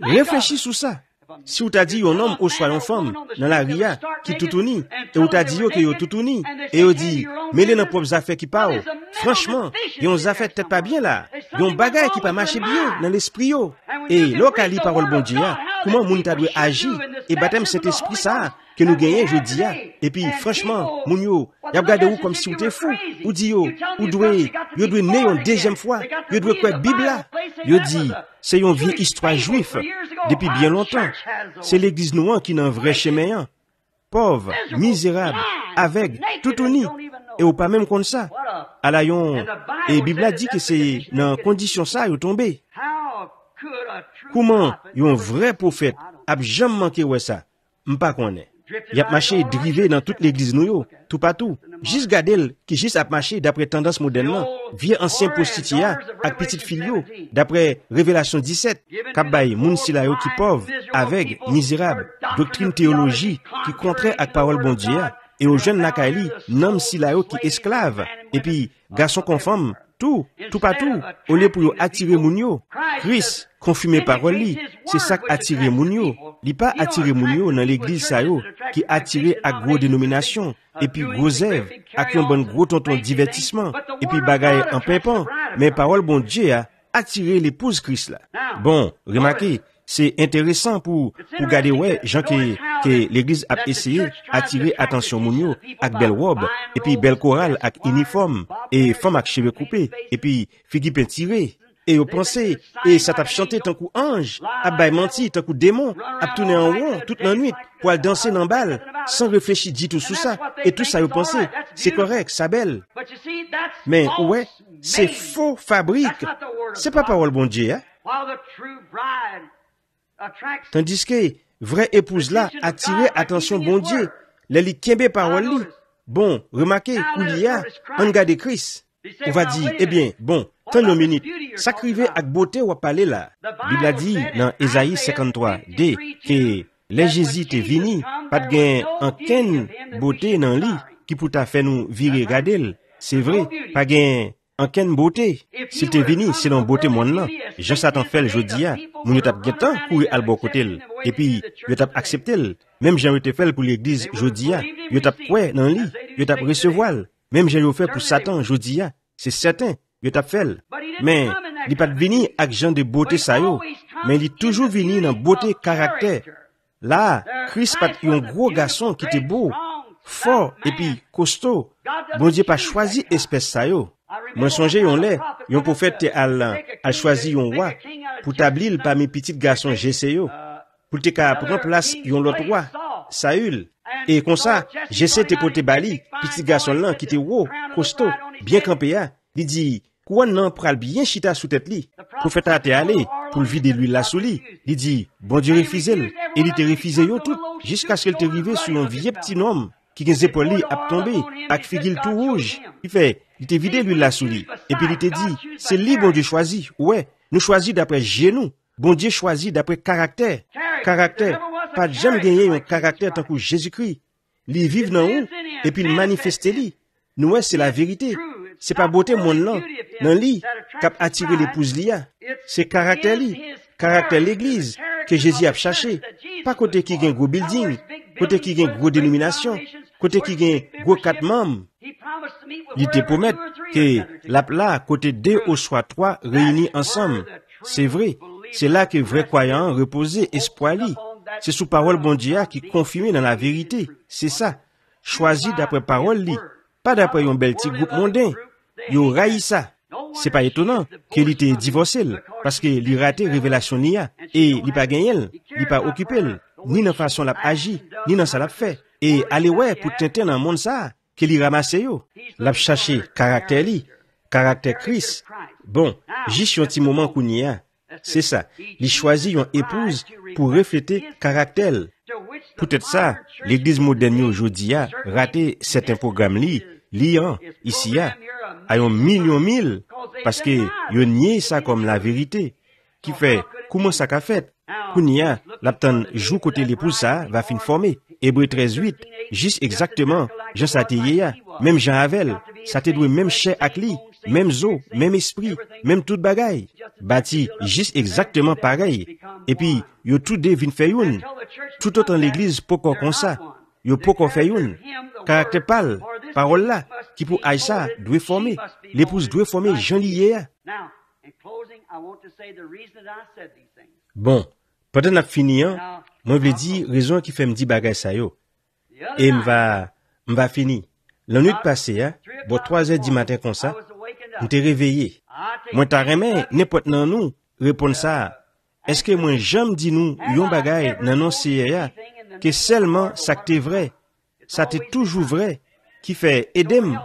Réfléchis sur ça. Si vous t'a dit un homme ou soit une femme, dans la ria, qui tout uni, et vous t'a dit que vous tout uni, et vous dit, mais les propres affaires qui parlent, franchement, ils ont affaires peut-être pas bien là. Ils ont bagaille qui pas marché bien dans l'esprit. Et local, parole bon Dieu, comment moun ta doit agir, et baptême cet esprit ça, que nous gagnons, je dis, et puis, franchement, moun yo, y'a regardé ou comme si vous étiez fou, ou dit yo, ou doué, yo doué né une deuxième fois, yo doué quoi, Bible là, yo dit, c'est une vieille histoire juive, depuis bien longtemps, c'est l'église noire qui n'a un vrai chemin, pauvre, misérable, aveugle, tout uni, et ou pas même comme ça, à la yon, et Bible a dit que c'est dans condition ça, yo tombé. Comment, yon vrai prophète, a jamais manqué ouais ça, m'pas qu'on est. Il a marché drivé dans toute l'église nous, tout partout. Juste Gadel, qui juste a marché d'après tendance moderne, vieux ancien prostitué avec petite filio, d'après Révélation dix-sept, Kabay, Mounsila qui pauvre, avec misérable, doctrine théologie qui contraire à parole bon Dieu, et aux jeunes Nakali, nom Silayo qui esclave, et puis garçon conforme, tout, tout partout, au lieu pour attirer Mounio. Christ, confirmé parole, c'est ça qui attire Mounio. Il n'est pas attiré Mounio dans l'église Sayo, qui attiré à gros dénomination, et puis gros rêve, à qui un bon gros tonton divertissement, et puis bagaille en pimpant. Mais parole bon Dieu a attiré l'épouse Christ là. Bon, remarquez, c'est intéressant pour, pour garder, ouais, gens que, que l'église a essayé attirer attention Mounio, avec belle robe, et puis belle chorale, avec uniforme, et femme avec cheveux coupés, et puis figue peinturée. Et vous pensez, et ça t'a chanté tant coup ange, à bail menti, tant coup démon, à tourner en rond toute la nuit, pour aller danser dans balle, sans réfléchir dit tout sous ça, et tout ça vous pensez, c'est correct, ça belle. Mais ouais, c'est faux fabrique, c'est pas parole bon Dieu, hein? Tandis que, vraie épouse là, attirer attention bon Dieu, les li kembe parole li. Bon, remarquez, où il y a, on garde Christ. On va dire, eh bien, bon, tenez minute, sacrivé avec beauté ou à parler là. Bible a dit dans Ésaïe cinquante-trois, deux, que les Jésus te vini, pas de gain en ken beauté dans lui, qui pour ta fait nous virer radel. C'est vrai, pas gain en ken beauté. Si te vini, c'est dans beauté monde là. Je s'attends faire le jeudi à, mon étape gain temps pour y aller bon côté. Et puis, je t'ai accepté. Même j'ai été fait pour l'église jeudi à, je t'ai ouais dans lui, je t'ai recevoir. Même j'ai fait pour Satan jeudi à, c'est certain. Je t'ai fait. Mais, il n'est pas venu avec gens de beauté ça yo. Mais il est toujours venu dans beauté caractère. Là, Christ pas un gros garçon qui était beau, fort, et puis costaud. Bon Dieu pas choisi espèce ça yo. Moi songe yon lè, yon prophète Allah a choisi yon roi pour tablir parmi petits garçons Jésus pour te ka prendre place yon l'autre roi, Saül. Et comme ça, Jésus te pote bali, petit garçon là qui te wo, costaud, bien campé a, il dit quoi non pral bien chita sous tête li. Prophète a te allé pour le vider lui la sous li. Il dit bon Dieu refusé le, et il te refusé yo tout jusqu'à ce qu'il te rive sur un vieux petit homme qui gen zépol li a tombé avec figure tout rouge. Il fait il te vidé lui la sous li. Et puis il te dit c'est lui bon Dieu choisi. Ouais, nous choisi d'après genou. Bon Dieu choisi d'après caractère. Caractère, pas jamais gagner un caractère tant que Jésus-Christ. Li vive dans nous et puis il manifeste li. Nous c'est la vérité. C'est pas beauté monde là. Dans lui, cap attirer l'épouse l'ia. C'est caractère li, caractère l'église que Jésus a cherché. Pas côté qui gagne gros building, côté qui gagne gros dénomination, côté qui gagne gros quatre membres. Il te promet que la là côté deux ou soit trois réunis ensemble. C'est vrai, c'est là que vrai croyant reposer espoir li. C'est sous parole bon Dieu qui confirme dans la vérité. C'est ça, choisi d'après parole li, pas d'après un bel petit groupe mondain. Yo raï ça. C'est pas étonnant qu'il était divorcé, parce que il raté révélation nia, et il pas gagné, il pas occupé, ni dans façon l'a agi, ni dans ça l'a fait. Et aller ouais pour tenter dans monde ça, qu'il y ramassé yo, l'a cherché caractère li, caractère Christ. Bon, juste un petit moment kounia. C'est ça, il choisit une épouse pour refléter caractère. Peut-être ça, l'église moderne aujourd'hui a raté certains programmes li, liant ici a à un million mille, parce que yon nié ça comme la vérité, qui fait, comment ça qu'a fait, kounia, l'abtan joue côté l'épouse ça, va fin former, Hébreu treize huit, juste exactement, Jean Satéya, même Jean Avel, ça te doit même chair ak li, même zo, même esprit, même toute bagaille, bâti, juste exactement pareil, et puis, yo tout devine fait yon, tout autant l'église pour qu'on comme ça, yo pour qu'on fait yon, caractère pâle, parole là, qui pour Aïssa doit former, l'épouse doit former Jean Liéa. Bon, pendant la fini, moi je veux dire raison qui fait me dire bagay ça yo. Et m'va, m'va fini. La nuit passée, hein, bon trois heures du matin comme ça, m'te réveillé. Moi ta remè, n'importe nan nous, répondre ça. Est-ce que moi jamais dit nous, yon bagay nan non C I A, que seulement ça t'est vrai, ça t'est toujours vrai. Qui fait Edem,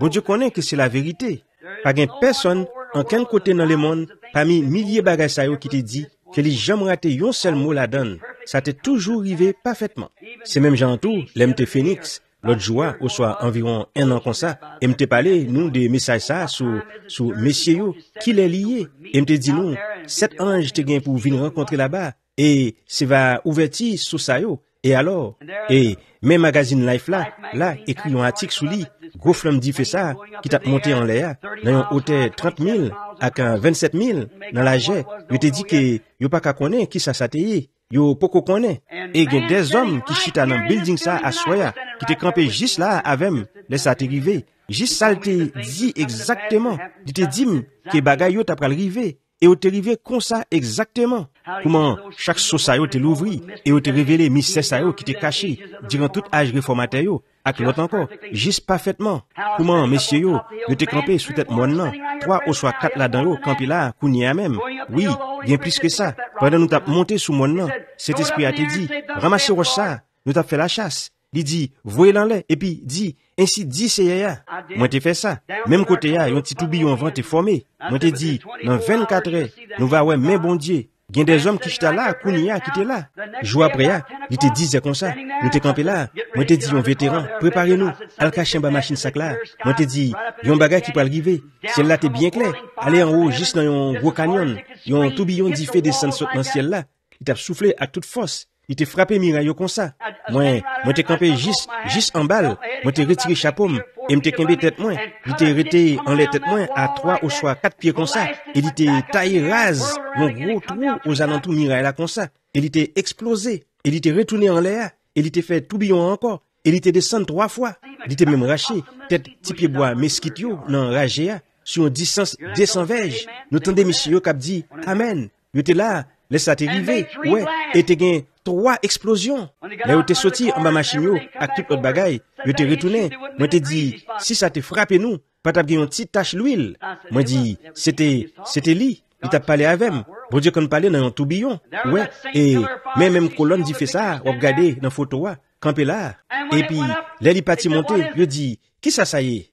bon Dieu connaît que c'est la vérité. Pas gain personne, en quel côté dans le monde, parmi milliers de bagages ça qui te dit que les gens raté un seul mot la donne. Ça t'est toujours arrivé parfaitement. C'est même genre tout, l'M T Phoenix, l'autre joie, au soir environ un an comme ça, et m'te parlé, nous, des messages ça, sur, sur messieurs, qui les lié. Et m'te dit nous, sept anges te gain pour venir rencontrer là-bas, et c'est va ouverti sous ça yo. Et alors, et même magazine Life là, là, écrit un article sous lui, gros flamme dit fait ça, qui t'a monté en l'air, dans un hôtel trente mille, avec un vingt-sept mille, dans la jet, je te dit que, yo pas qu'à connaître qui ça s'atteye, yo pas qu'à connaître. Et il y a des hommes qui chita dans le building ça à Soya, qui te campé juste là avec eux, laisse ça t'arriver. Juste ça te dit exactement, il te dit que bagay yo t'a pral rivé. Et on te rivé comme ça exactement. Comment chaque sosayo te l'ouvri, et on te révélé mystère sayo qui te caché, durant tout âge réformateur yo, avec l'autre encore, juste parfaitement. Comment, messieurs yo, yo te campé sous tête mon nan, trois ou soit quatre là-dedans yo, campé là, kounia même. Oui, bien plus que ça. Pendant nous t'a monté sous mon nan, cet esprit a te dit, ramassez roche ça, nous t'a fait la chasse. Il dit, voyez dans l'air, et puis dit, ainsi dit C I A. Moi t'ai fait ça. Même côté ya, yon ti toubi yon vent te formé. Moi t'ai dit, dans vingt-quatre heures, nous va ouais, mais bon Dieu, Il y a des hommes qui étaient là, qui étaient là. Jour après, ils te disaient comme ça. Nous te campé là. Moi te dis, un vétéran, préparez-nous. Al cacher ma machine sac là. Moi te dis, y a un bagage qui peut arriver. Celle-là t'es bien clair. Allez en haut, juste dans un gros canyon. Y a un tourbillon qui fait descendre dans le ciel là. Il t'a soufflé à toute force. Il t'a frappé miraille comme ça. Moi, moi t'es campé juste, juste en balle. Moi t'es retiré chapeau. Et m'te kembe tête moins, il était arrêté en les tête moins à trois ou soit quatre pieds comme ça. Il était taillé rase, un gros trou aux alentours miraille là comme ça. Il était explosé, il était retourné en l'air, il était fait tourbillon encore, il était descendu trois fois. Il était même raché, tête petit pied bois mesquite yo, non ragé sur une distance deux cents verges. Nous tendez monsieur qui a dit amen. Il était là, laisse arriver. Ouais, et t'es gain trois explosions. Là où t'es sorti en bas machine yo, avec tout autre bagaille, yo t'es retourné. Moi t'ai dit, si ça te frappe nous, pas t'as une petite tache d'huile. Moi dit, c'était, c'était lui. Il t'a parlé avec moi. Bon Dieu qu'on parlait dans un tourbillon. Ouais. Et, mais même colonne dit fait ça, on regardait dans photo, campé là. Et puis, là, il parti monter, je dis, qui ça ça y est?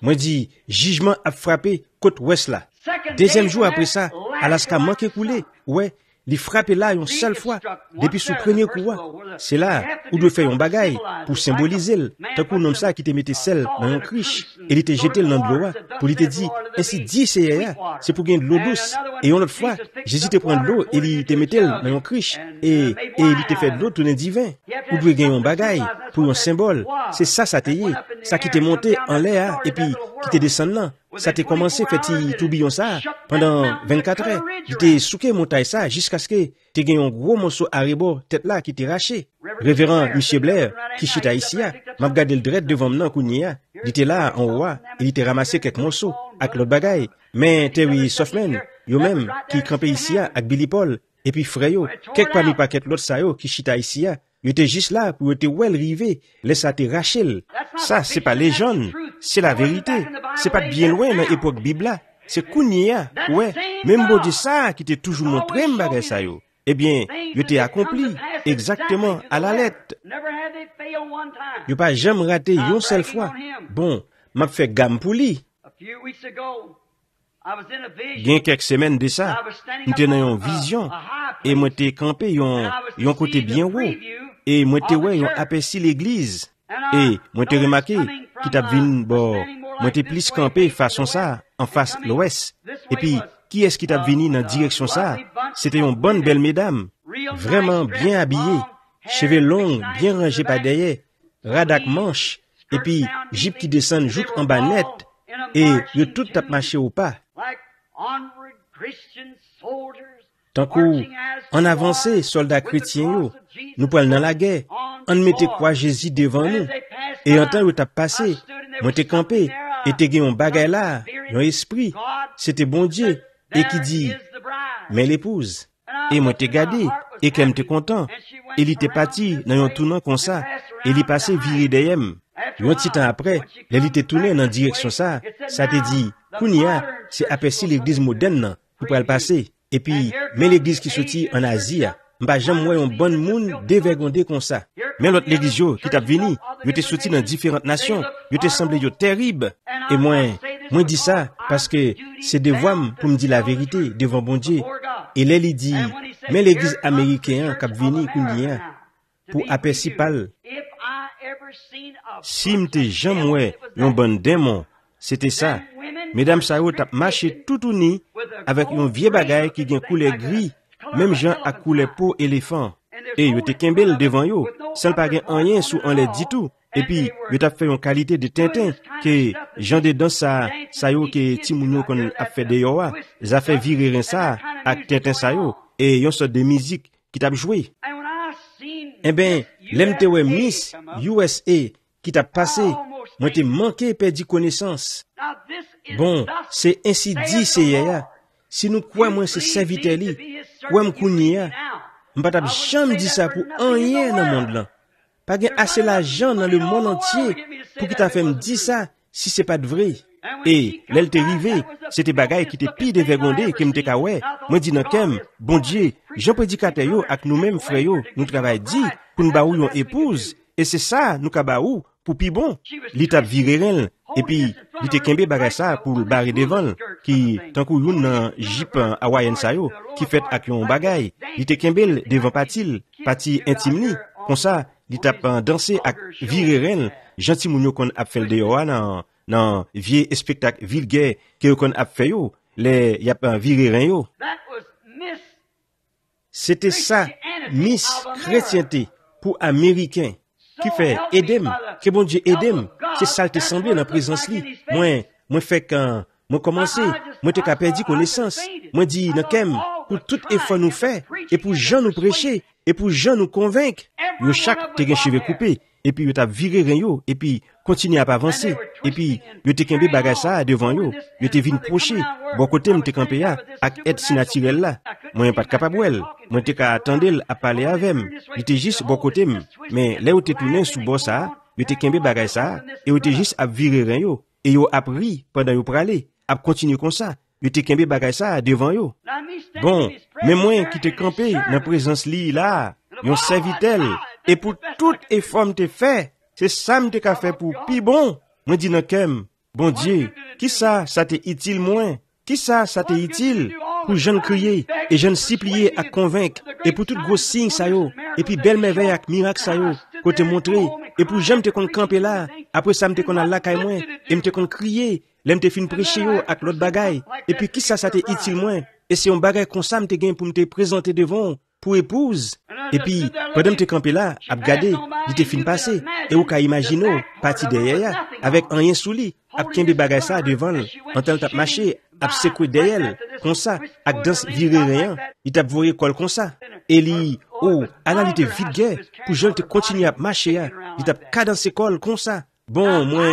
Moi dit, jugement a frappé côte ouest là. Deuxième jour après ça, Alaska manqué couler. Ouais. Les frapper là une seule fois, depuis son premier coup, c'est là où doit faire un bagaille pour symboliser. Tant qu'on nomme ça qui te mettait sel dans un criche, et il te jeté dans de l'eau pour lui te dire, ainsi dit c'est c'est pour gagner de l'eau douce. Et une autre fois, Jésus te prend de l'eau et il te mettait dans un criche, et, et il te fait de l'eau tourner divin. Ou doit gagner un bagaille pour un symbole. C'est ça, ça t'est, ça qui t'est monté en l'air et puis qui t'est descendu là. Ça t'est commencé, fait-il tourbillon ça, pendant vingt-quatre heures. Il t'est souqué montagne ça, jusqu'à ce que t'es gagné un gros morceau à rebord, tête là, qui t'est raché. Révérend Monsieur Blair, qui chita ici, m'a regardé le dret devant moi, Kounia. Il était là, en haut, il était ramassé quelques morceaux, avec l'autre bagaille. Mais Terry Softman, yo-même, qui campait ici, avec Billy Paul, et puis Freyo, quelques parmi paquets l'autre ça, yo, qui chita ici, il était juste là pour te well river, laisse à te Rachel. Ça, c'est pas légende, c'est la vérité. C'est pas bien loin dans l'époque Bible là. C'est Kounia, ouais. Même bon Dieu ça qui t'a toujours montré m'bagay ça yo. Eh bien, il t'a accompli exactement à la lettre. Il pas jamais raté une seule fois. Bon, m'a fait gamme pour lui. Il y a quelques semaines de ça, j'étais dans une vision et moi t'ai campé un côté bien haut. Et moi t'ai ouais, aperçu l'église. Et moi t'ai remarqué qui t'a vu bon, moi t'ai plus campé façon ça, en face l'ouest. Et puis, qui est-ce qui t'a venu dans direction ça? C'était une bonne belle mesdame, vraiment bien habillée, cheveux longs, bien rangés par derrière, radak manche, et puis jupe qui descend joute en bas net, et yo tout t'a marché au pas. Tant qu'on en avançait, soldats chrétiens, nous prenons dans la guerre, on mettait quoi Jésus devant nous. Et en temps où t'as passé, moi t'es campé, et t'es gagné un bagay là, un esprit, c'était bon Dieu, et qui dit, mais l'épouse, et moi t'es gardé, et qu'elle t'es content, et il t'est parti dans un tournant comme ça, et il est passé viré derrière. Un petit temps après, elle était tournée dans direction ça, ça te dit, Kounia, c'est aperçu l'église moderne, pour pas le passer. Et puis, mais l'église qui sortit en Asie, m'a jamais moyen un bon monde dévergondé comme ça. Mais l'autre l'église yo, qui t'a venu, yo t'es sorti dans différentes nations, yo t'es semblé yo terrible. Et moi, moi dis ça, parce que c'est devoir pour me dire la vérité devant bon Dieu. Et là, il dit, mais l'église américaine, qui a venu, Kounia, pour aperçu pal, si m'te jamais un bon démon, c'était ça. Mesdames ça yo tap marché tout ou ni avec un vieux bagaille qui gen couleur gris, même gens à couleur peau éléphant. Et yo te kembel devant yo, sans pas gen rien sous en les dit tout. Et puis yo t'a fait une qualité de Tintin que gens dedans ça ça yo que timounio qu'on a fait de yo, ils a fait virer ça avec Tintin ça yo et yon sorte de musique qui t'a joué. Eh ben, l'M T W Miss U S A qui t'a passé, moi t'ai manqué perdu connaissance. Bon, c'est ainsi dit, c'est yaya. Si nous croyons, c'est serviteur, croyons qu'on y a, on ne peut pas jamais dire ça pour rien dans le monde là. Pas qu'il y ait assez d'argent dans le monde entier pour qu'il t'a fait me dire ça si c'est pas de vrai. Et, l'elle t'est arrivée, c'était bagaille qui t'est pire dévergondé, qui m'était kawé. Moi dis non, kem, bon Dieu, j'en prédicateur yo, avec nous-mêmes, frère yo, nous travaillons dit, pour nous baou yon épouse, et c'est ça, nous kabaou, pour pi bon, l'étape virerelle. Et puis, il te kembe bagay ça pour le barrer devant. qui tant que une jeep hawaïenne ça yo qui fait avec un bagay il était kembel devant patil parti intime comme ça il tape danser avec virer rel gentil moun yo kon a fait dehors nan nan vieux spectacle vulgaire que kon a fait yo les y a pas virer ren yo. C'était ça Miss Chrétienté pour Américains qui fait Edem, que bon Dieu Edem, c'est ça te semblé dans la présence li. Moi, moi fait quand moi commencer, moi te ka perdi connaissance. Moi dit nan kem pour tout effort nous fait et pour gens nous prêcher et pour gens nous convaincre. Yo chaque te gen cheve coupé et puis yo t'a viré ren yo et puis continuer à avancer et puis yo te kembe bagay ça devant yo, yo te vinn proche. Bon côté m'te campé ya ak aide si naturel là. Moi pas capable elle. Moi t'ai qu'à attendre à parler avec moi. Il était juste bon côté mais là où t'es tourné sous bord ça, il était kembe bagay ça et où t'es juste à virer ren yo et yo appris pendant yo praler, à continuer comme ça. Il était kembe bagay ça devant yo. Bon, mais moi qui t'ai campé dans présence li là, yon servitel et pour toute effort t'ai fait, c'est ça m'te qu'a fait pour pi bon. Moi dit nan kem, bon Dieu, qui ça ça t'est utile moins? Qui ça, ça t'est utile pour jeunes crier et jeunes supplier à convaincre et pour tout gros signe ça yo et puis belle merveille avec miracle ça yo qu'on te montrer et pour j'aime te qu'on camper là après ça me te qu'on a la caille moins et me te qu'on crier l'aime te fin prêcher yo avec l'autre bagaille et puis qui ça ça t'est utile moins et c'est un bagaille qu'on ça me te gagne pour me te présenter devant pour épouse et puis pendant me te camper là à regarder il te fin passer et ou ka imaginer parti derrière avec rien sous lui à kembe bagaille ça devant en tant t'a marcher ap secouer d'elle comme ça ak danse virer rien il t'a voyé col comme ça et li oh analyté vite guerre pour je te continuer à marcher il t'a cadencer col comme ça bon moi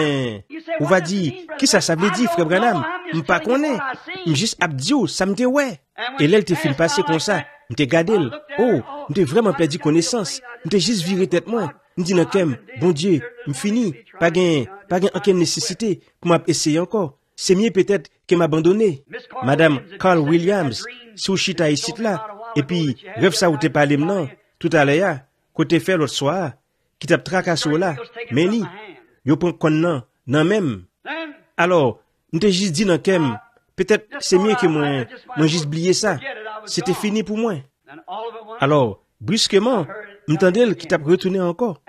on va dire qui ça ça veut dire frère Branham me pas connaît me juste ap diou ça me te ouais et là il te film passer comme ça me te gadel oh me te vraiment perdu connaissance me te juste virer tête moi me dit nan kem bon Dieu me fini pas gain pas gain aucune nécessité pour m'a essayer encore. C'est mieux peut-être que m'abandonner. Madame Carl Williams, sous chita ici là, et puis, rêve ça où t'es parlé maintenant, tout à l'heure, côté fait l'autre soir, qui t'a tracassé là, mais ni, yo prend con nan, nan même. Alors, nous t'ai juste dit nan kem, peut-être c'est mieux que moi, moi juste oublier ça. C'était fini pour moi. Alors, brusquement, m'tendel qui t'a retourné encore.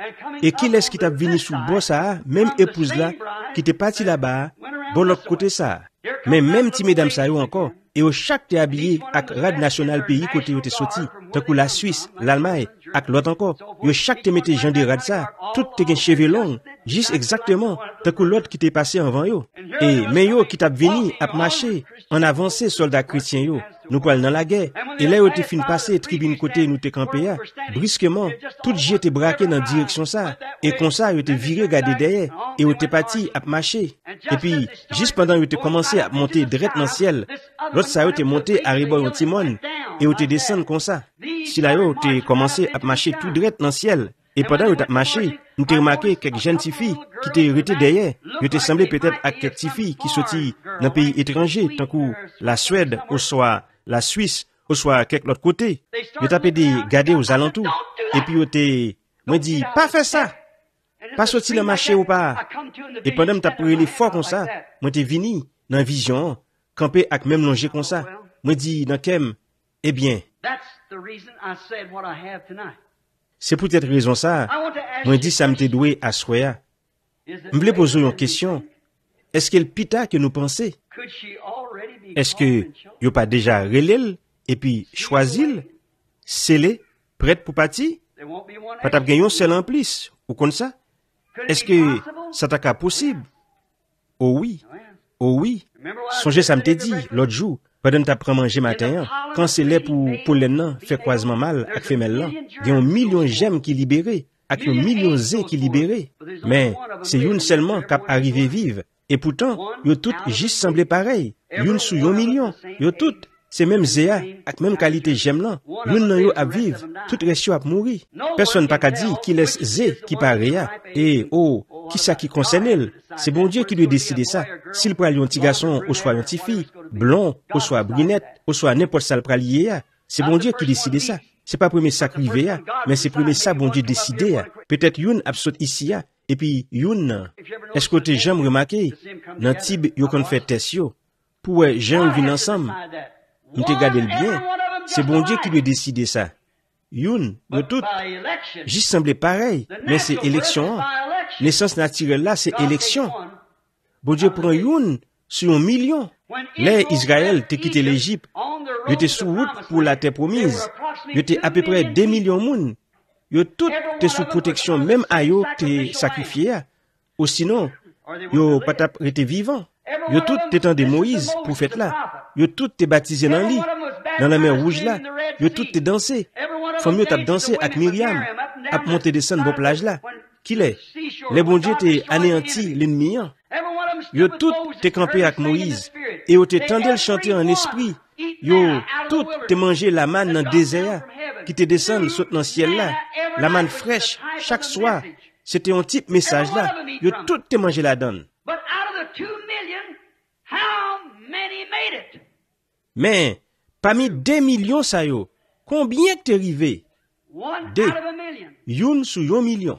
Et qui laisse qui t'a venu sous bois ça, même épouse là, qui t'est parti là-bas, bon l'autre côté ça. Mais même ti mesdames ça yo encore, et au chaque t'es habillé avec rad national pays côté où t'es sorti, tant que la Suisse, l'Allemagne, avec l'autre encore, yo chaque t'es mette gens de rad ça, tout t'es gen cheveux long, juste exactement, tant que l'autre qui t'est passé avant yo. Et mais yo qui t'a venu à marcher, en avancé soldats chrétiens yo, nous parlons dans la guerre, et là où t'es fin passé, tribune côté nous t'es campé là, brusquement, tout j'ai t'es braqué dans direction ça, et comme ça yo t'es viré garder derrière, et yo t'es parti à marcher. Et puis, juste pendant yo t'es commencé à monter direct dans le ciel, l'autre ça yo t'es monté à rebord au timon, et yo t'es descendu comme ça. Si là yo t'es commencé à marcher tout direct dans le ciel, et pendant yo t'es marché, nous t'es remarqué quelques jeunes petites filles qui t'es arrêté derrière, yo t'es semblé peut-être à quelques petites filles qui sortit d'un pays étranger, tant que la Suède au soir, la Suisse, ou soit quelque l'autre côté. Yo tapé des garder aux alentours. Et puis yo te, moi dit, pas faire ça. Pas sortir le marché ou pas. Et pendant que t'as pris les fort comme ça, moi t'es venu dans vision, camper avec même longer comme ça. Moi dit, dans kem, eh bien. C'est pour cette raison ça. Moi dit, ça m'te doué à soya. M'vle poser une question. Est-ce qu'elle pita que nous pensons? Est-ce que yo pas déjà relèl et puis choisil, scellé, prête pour partir? Pas t'a gagné un seul en plus ou comme ça? Est-ce que ça t'a qu'à possible? Oh oui, oh oui. Songez ça me t'ai dit l'autre jour, pendant t'as pris manger matin, quand c'est là pour pour l'en fait croisement mal avec femelle là, y a un million j'aime qui libéré, avec un million zé qui libéré. Mais c'est une seulement qui arrivé vive. Et pourtant, yo tout juste semblé pareil. Youn sou yon million. Yo tout, c'est même zéa, ak même qualité j'aime là. Youn nan yo ap viv, tout reste yo ap mouri. Personne pas ka di qui laisse zé qui pareya. Et oh, qui ça qui concerne? C'est bon Dieu qui lui décide ça. S'il pral yon ti garçon, ou soit yon ti fille, blond, ou soit brunette, ou soit n'importe sal pral yé, c'est bon Dieu qui décide ça. C'est pas premier ça qui rive ya, mais c'est premier ça bon Dieu décide ya. Peut-être youn ap sot ici ya. Et puis, youn, est-ce que t'es jamais remarqué, nan tib, yo kon fait test yo, pour gens vivre ensemble. Nous te gardons bien. C'est bon Dieu qui doit décider ça. Youn, nous tous, j'y semblait pareil, mais c'est élection. Naissance naturelle là, c'est élection. Bon Dieu prend Youn sur un million. Là, Israël te quitté l'Égypte, il était sous route pour la terre promise. Il était à peu près deux millions de monde. Ils tout étaient sous protection, même à eux qui sacrifiés. Ou sinon, ils n'ont pas été vivants. Ils tout étaient de Moïse, prophète là. Ils tout étaient baptisés dans l'île, dans la mer rouge là. Ils tout étaient dansés. Famille t'a dansé avec Myriam, à monter des scènes de plage là. Qui l'est? Les bons dieux étaient anéantis l'ennemi. Yo tout t'es campé avec Moïse, et yo t'es tendel chanter en esprit, yo tout t'es mangé la manne dans le désert, qui te descend saute dans le ciel là, la manne fraîche, chaque soir, c'était un type message là, yo tout t'es mangé la donne. Mais, parmi deux millions ça yo, combien t'es arrivé? Deux, une sur un million.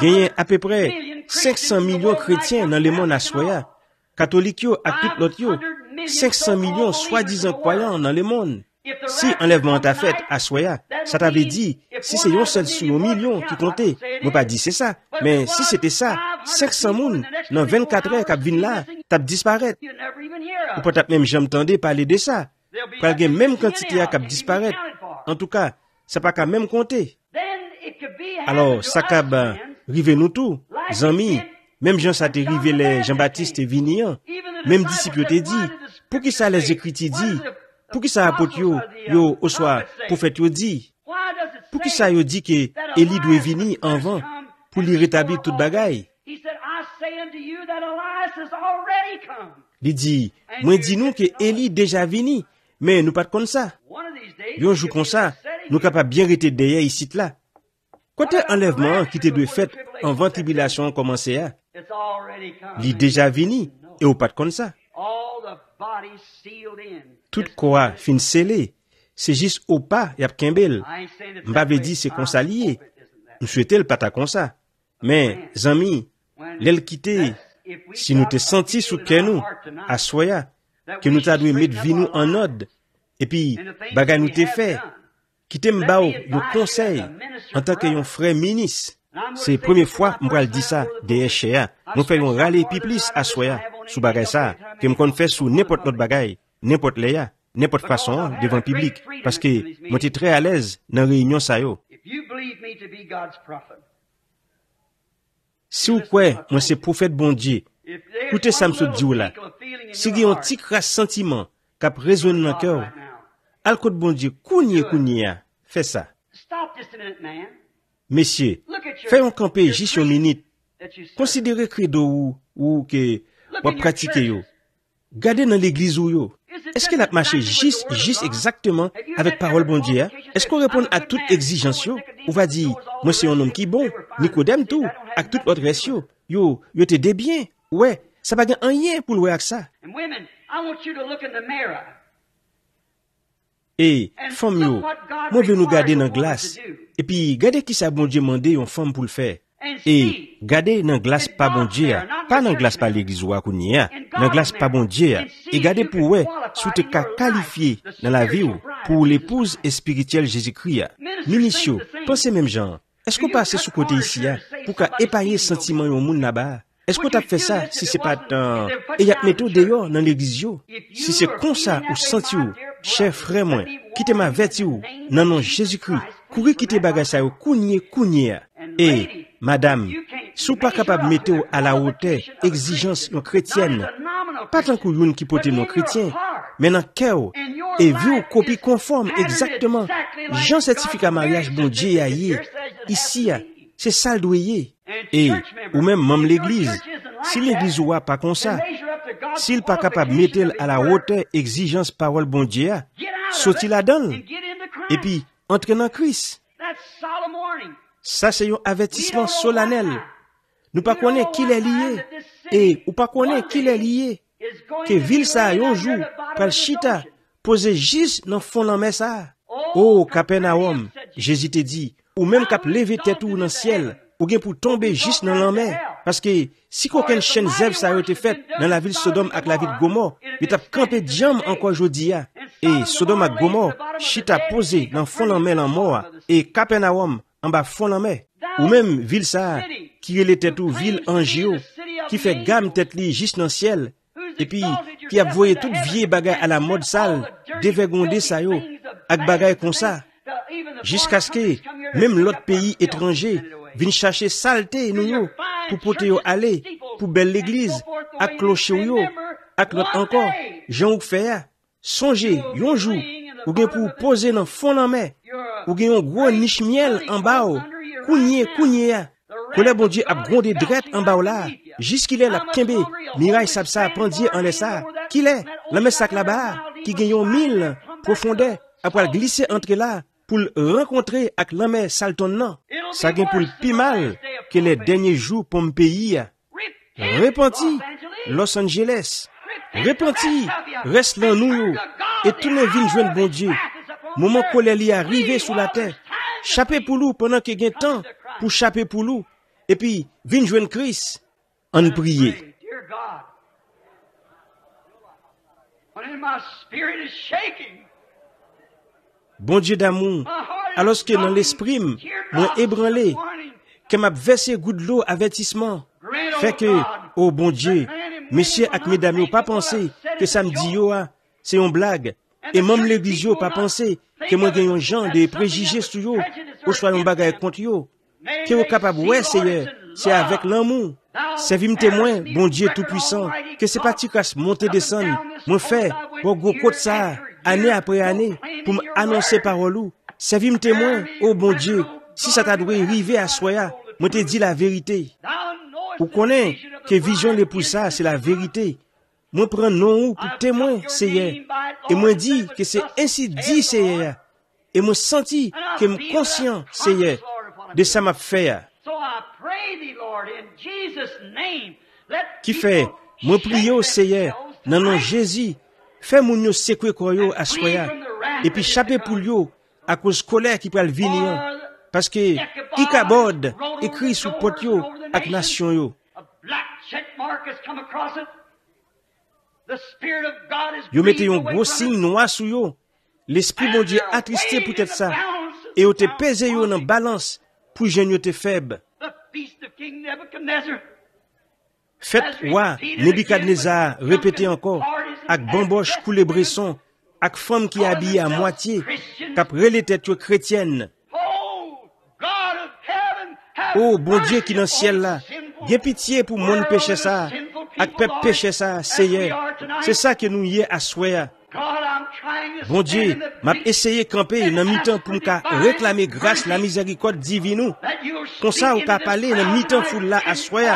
Il y a à peu près cinq cents millions de chrétiens dans le monde à Soya, catholiques à tout l'autre, cinq cents millions soi-disant croyants dans le monde. Si enlèvement t'a fait à Soya, ça t'avait dit, si c'est un seul sur un million qui comptait, je n'ai pas dit c'est ça, mais si c'était ça, cinq cents mounes dans vingt-quatre heures qui viennent là, t'as disparaître. Ou peut-être même jamais entendu parler de ça. Il y a même quantité qui disparaître. En tout cas, ça n'a pas même compté. Alors, ça cab rivé nous tous, amis, même Jean ça t'est rivé les Jean-Baptiste et Vignan, même disciples t'est dit, pour qui ça les Écritures dit, pour qui ça apôtre yo, yo, au soir, prophète yo dit, pour qui ça yo dit que Élie doit venir en vent, pour lui rétablir toute bagaille. Il dit, moi dis nous que Élie déjà venu, mais nous pas comme ça. Yo joue comme ça, nous capable bien rester derrière ici là. Côté enlèvement qui était de fait en vente tribulation commencé à, il est déjà venu et au pas de comme ça. Tout quoi fin scellé, c'est juste au pas y a Kimbel. M'avait dit c'est qu'on s'allie. Nous souhaitait le pas comme ça. Mais amis, l'elle quitter si nous te senti sous que nous à soya que nous t'a dû mettre vie nous en ordre et puis bagay nous t'ai fait. Qui t'aime bao, yo conseil, en tant que yon frère ministre. C'est la première fois que je dis ça, des chéa. Nous faisons râler piplis à soya, sous bagay ça, que me qu'on fait sous n'importe notre bagay, n'importe léa, n'importe façon, devant le public. Parce que, moi t'es très à l'aise dans la réunion ça yo. Si ou quoi, moi c'est prophète bon Dieu, écoutez ça m'sou diou là. Si yon ti crasse sentiment, kap résonne dans le cœur, al côté bon Dieu, kounye kounye, fais ça. Messieurs, faisons camper juste une minute. Considérez credo ou, ou que, ou pratiquer yo. Gardez dans l'église ou yo. Est-ce qu'elle a marché juste, juste exactement avec parole bon Dieu? Est-ce qu'on répond à toute exigence yo? Ou va dire, moi c'est un homme qui bon, Nicodème tout, avec toute autre reste yo. Yo, yo te dé bien. Ouais, ça va gagner un yen pour le voir avec ça. Et, femme yo, moi veux nous garder dans la glace. Et puis, gardez qui ça bon Dieu mandé une femme pour le faire. Et, gardez dans la glace pas bon Dieu, pas dans la glace pas l'église ou à Kounia, dans la glace pas bon Dieu. Et gardez pour ouais, sous te cas qualifié dans la vie pour l'épouse spirituelle Jésus-Christ. Ministre, pensez même genre, est-ce qu'on passe sous côté ici, pour qu'à épargner sentiment au monde là-bas? Est-ce qu'on t'a fait ça si c'est pas dans, et y a mettre dehors dans l'église yo? Si c'est comme ça ou senti ou? Chers frères, moi, quittez ma vertu, non, non, Jésus-Christ, courez quitter bagassa ou kounye kounye. Et, madame, sou pas capable de mettre à la hauteur exigence non chrétienne, pas tant que qui pote non chrétien, mais dans cœur, et vous copie conforme exactement, Jean certificat mariage bon Dieu aïe, ici, c'est ça le doyer. Et, ou même, même l'église, si l'église ou a pas comme ça, s'il pas capable de mettre à la hauteur exigence parole bon Dieu, sorti la donne, et puis, entre dans Christ. Ça, c'est un avertissement solennel. Nous pas connaît qui est lié, et, ou pas connaît qui est lié, que ville ça, un jour, pral chita, posé juste dans le fond de la ça. Oh, Capernaum, Jésus te dit, ou même cap lever tête ou dans le ciel, ou bien pour tomber juste dans la mer. Parce que si quelqu'un chaîne zèbre ça a été fait dans la ville Sodome avec la ville Gomorre, il t'a campé diam encore aujourd'hui. Et Sodome avec Gomorre, chita posé dans le fond de la mer en mort et Capernaum en bas fond de la mer. Ou même ville ça, qui est tête ou ville en géo, qui fait gamme tête li juste dans le ciel, et puis qui a voyé toute vieille bagaille à la mode sale, dévergondé ça yo, avec bagaille comme ça, jusqu'à ce que même l'autre pays étranger vienne chercher saleté nous yo, pour porter yo aller, pour belle l'église, à clocher yo, à l'autre encore, j'en ou fait, songez, yon jou, ou bien pour poser dans le fond en mer, ou bien un gros niche miel en bas, kounye, kounye, que le bon Dieu a grondé drette en bas là, jusqu'il est la kembe, miraille sapsa, pendier en laissa, qu'il est, la messac là-bas, qui gagne mille profondeur, après glisser entre là, pour le rencontrer avec la mer saltonnant. Ça gagne pour le plus mal que les derniers jours pour me payer. Repentis, Los Angeles. Repentis, reste là nous, et tout le monde joint bon Dieu. Moment colère li arrivé sous la terre. Chaper pour nous pendant qu'il y a temps pour chaper pour nous. Et puis, viens jouer Christ en prier. Bon Dieu d'amour, alors que dans l'esprit, mon ébranlé, que m'a versé goût de l'eau avertissement, fait que, oh bon Dieu, messieurs et mesdames, n'ont pas pensé que ça me dit, c'est une blague. Et même l'église n'a pas pensé que moi j'ai un genre de préjugés sur yo, ou soit un bagage contre yo. Que vous capable, ouais, Seigneur, c'est avec l'amour. C'est vim témoin, bon Dieu tout-puissant, que c'est pas tu casses monter descendre, mon frère, pour gros côté ça, année après année, pour m'annoncer parole ou. C'est vim témoin, oh bon Dieu, si ça t'a doué arriver à soya, moi te dit la vérité. Vous connaissez que vision de pour ça, c'est la vérité. Moi prends non ou pour témoin, Seigneur. Et moi dis que c'est ainsi dit, Seigneur. Et moi senti que me conscient, Seigneur, de ça m'a fait. Qui fait, moi prie au Seigneur, non non Jésus, fais mon yo secouer koyo à soya. Et puis chaper pour yo, à cause colère qui peut le venir. Parce que, qui cabode, écrit sous potio, avec nation yo. Yo mettez un gros signe noir sur yo. L'esprit bon Dieu attristé pour être ça. Et yo te pesé yo dans balance pour jeune yo te faible. Faites roi Nebuchadnezzar répétez encore. Avec bamboche coule bresson. Avec femme qui habille à moitié. Cap relé tête yo chrétienne. Oh bon Dieu qui dans le ciel là. Gé pitié pour mon péché ça. Avec peuple péché ça, Seigneur. C'est ça que nous y est à souhait. Bon Dieu, m'a essayé de camper dans mi-temps pour réclamer grâce la miséricorde divine. Comme ça, on peut parler dans mi-temps pour la à souhait.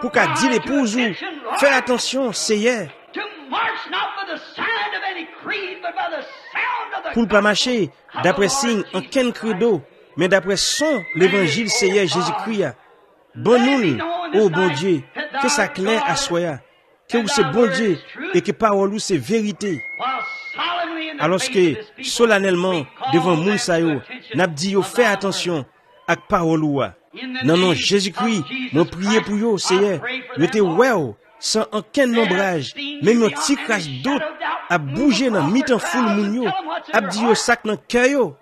Pour qu'à dire l'épouse, fais attention, Seigneur. Pour ne pas marcher d'après signe en ken credo, mais d'après son l'évangile, Seigneur Jésus-Christ. Bon nous, oh bon Dieu, que ça clair à soya, que vous c'est bon Dieu et que parole ou c'est vérité. Alors que solennellement devant Mounsayo, n'a dit yo fait attention à parole ou. Non non Jésus-Christ, nous prier pour yo Seigneur, yo te well sans aucun ombrage, même un petit crash d'eau a bougé dans mi-temps foule moun yo, a dit yo sac dans cœur yo.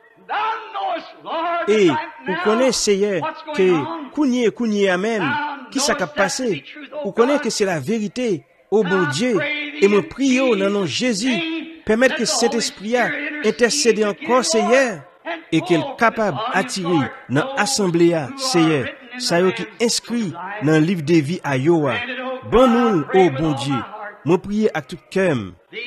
Et vous connaissez Seigneur que kounye kounye amen qui ça qu'a passé. Vous connaissez que c'est la vérité au bon Dieu et me prions dans le nom de Jésus permettre que cet esprit a intercéder encore Seigneur et qu'il est capable d'attirer dans l'assemblée Seigneur ça qui inscrit dans le livre de vie à Yoa. Bon nous au bon Dieu me prier à tout cœur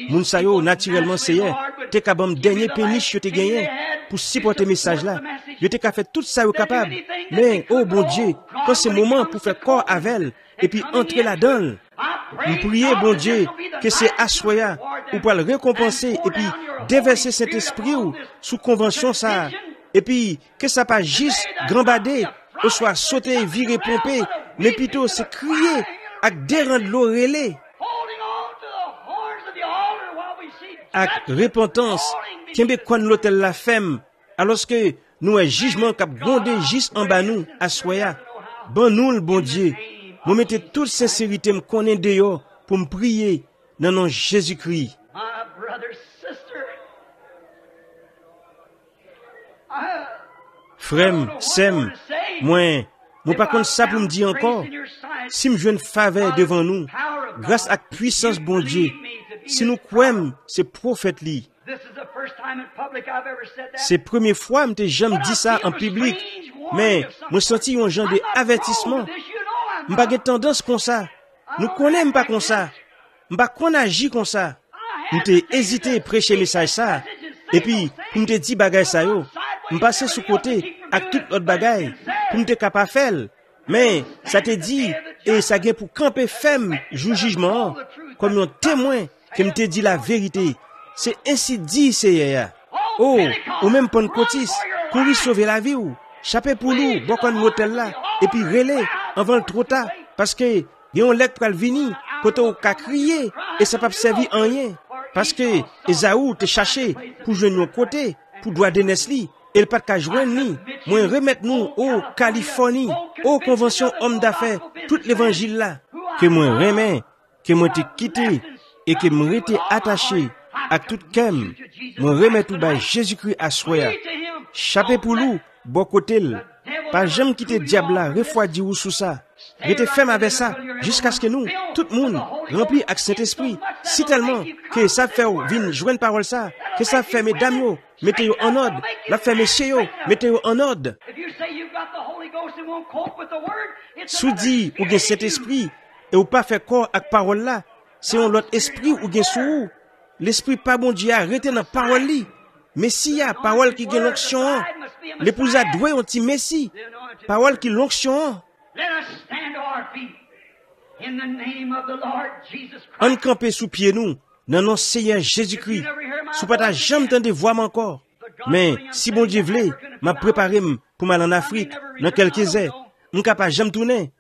moun ça yo naturellement Seigneur t'es capable dernier péniche que tu gagné pour supporter message là. Je t'ai fait tout ça au capable. Mais, oh bon Dieu, quand c'est moment pour faire corps avec elle, et puis entrer là-dedans, nous prions, bon Dieu, que c'est assoya, ou pour le récompenser, et puis déverser cet esprit ou, sous convention ça, et puis que ça pas juste grambader, ou soit sauter, virer, pomper, mais plutôt c'est crier, avec dérendre l'orélé, avec repentance, qui est quand l'hôtel la femme, alors que nous un jugement qui a grondé juste en bas nous, à soya. Bon nous le bon Dieu, Je mettais toute sincérité, je connais dehors pour me prier dans le nom de Jésus-Christ. Frère, Sem, moi, je ne sais pas ça pour me dire encore. Si je veux une faveur devant nous, grâce à la puissance de bon Dieu, si nous croyons, c'est prophète. C'est la première fois que je me dis ça en public, mais je me sentis un genre d'avertissement. Je n'ai pas de tendance comme ça. Nous ne connaissons pas comme ça. Je ne agis pas comme ça. Je hésité à prêcher le message ça. Et puis, je me dis bagay ça yo. Je passais sous côté avec toute autre bagaille. Je ne suis pas capable. Mais ça te dit, et ça vient pour camper ferme, jour jugement, comme un témoin qui me te dit la vérité. C'est ainsi dit, Seigneur. Oh, ou même Pentecôtis, courir sauver la vie ou, chaper pour nous, beaucoup de motel là, et puis relais, avant le trop tard, parce que, il y a un lettre pour le venir, côté au cas crier, et ça n'a pas servi en rien. Parce que, Esaou te cherché pour jouer nos côtés, pour droit de Nestlé. Et pas qu'à joindre nous, moins remettre nous aux Californie, aux conventions hommes d'affaires, tout l'évangile là, que moins remets, que moi te quitté, et que moi été attaché à tout qu'aime, moi remets tout bas Jésus-Christ à soi. Chapé pour nous, bon côté, pas jamais quitter diable là, refroidi ou sous ça. Rete ferme avec ça, jusqu'à ce que nous, tout le monde, rempli avec cet esprit, si tellement que ça fait venir joindre parole ça, que ça fait mesdames yo, mettez-vous en ordre, la fait messieurs, mettez-vous en ordre. Soudi ou bien cet esprit, et ou pas faire corps avec parole là, c'est un autre esprit ou bien sous l'esprit pas bon Dieu, arrêtez dans la parole là. Messia, parole qui gagne l'onction, l'épouse a doué un petit messie, parole qui l'onction. On campe sous pied nous, dans notre Seigneur Jésus-Christ. Sous pas ta jambe tendez voir encore. Mais si bon Dieu voulait, m'a préparé pour m'aller en Afrique, dans quelques heures. M'ka pas jamais tourner,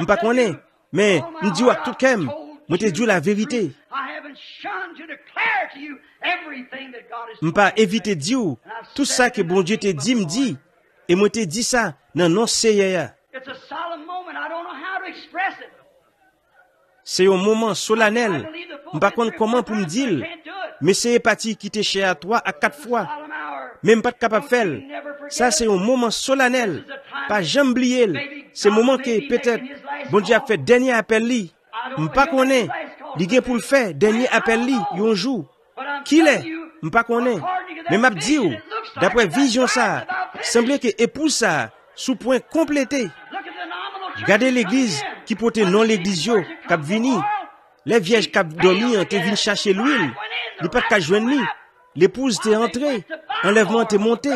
m'pa connaît. Mais m'dis à tout qu'aime, m'te dis la vérité. M'pa éviter dire tout ça que bon Dieu te dit m'dit, et m'te dit ça dans notre Seigneur. C'est un moment solennel. Je ne sais pas comment pour me dire. Mais c'est parti qui te cher à toi à quatre fois. Même pas capable de faire. Ça, c'est un moment solennel. Pas jamais oublier. C'est un moment que peut-être, bon Dieu a fait dernier appel. Je ne sais pas qu'on est. Il est pour le faire. Dernier appel. Il y a un jour. Qui l'est? Je ne sais pas qu'on est. Mais je dis, d'après vision ça, semblait que épouse ça, sous point complété. Regardez l'église qui porte non l'église yo, cap vini. Les vierges cap dormi, te vini chercher l'huile. Li pas ka joindre ni. L'épouse t'est entrée. Enlèvement t'est monté.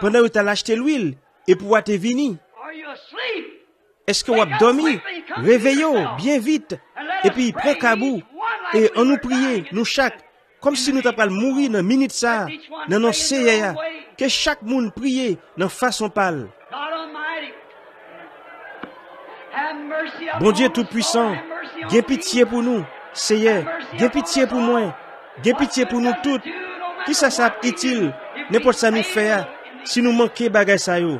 Pendant que t'as acheté l'huile, et pour t'es vini. Est-ce que vous dormi? Réveillez-vous bien vite. Et puis prenez kabou. Et on nous prier, nous chaque. Comme si nous t'appal mourir dans minute ça. Dans nos C I A. Que chaque monde prie dans façon pâle. Bon Dieu Tout-Puissant, gaie pitié pour nous, Seigneur, gaie pitié pour moi, gaie pitié pour nous tous. Qui ça sap est-il, n'importe ça nous fait, si nous manquons bagay ça yo.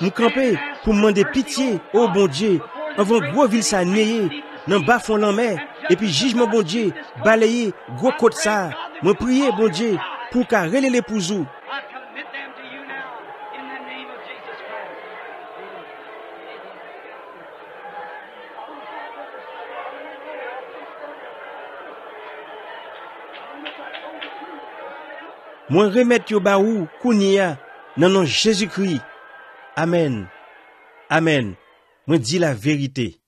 Nous camper pour demander pitié, oh bon Dieu, avant gros ville ça neye, dans bas fond la mer, et puis jugement bon Dieu, balayer, gros côte ça, me prier bon Dieu, pour qu'à relé l'épousou. Moi remettre yo ba ou kounia dans nom Jésus-Christ. Amen. Amen. Moi dis la vérité.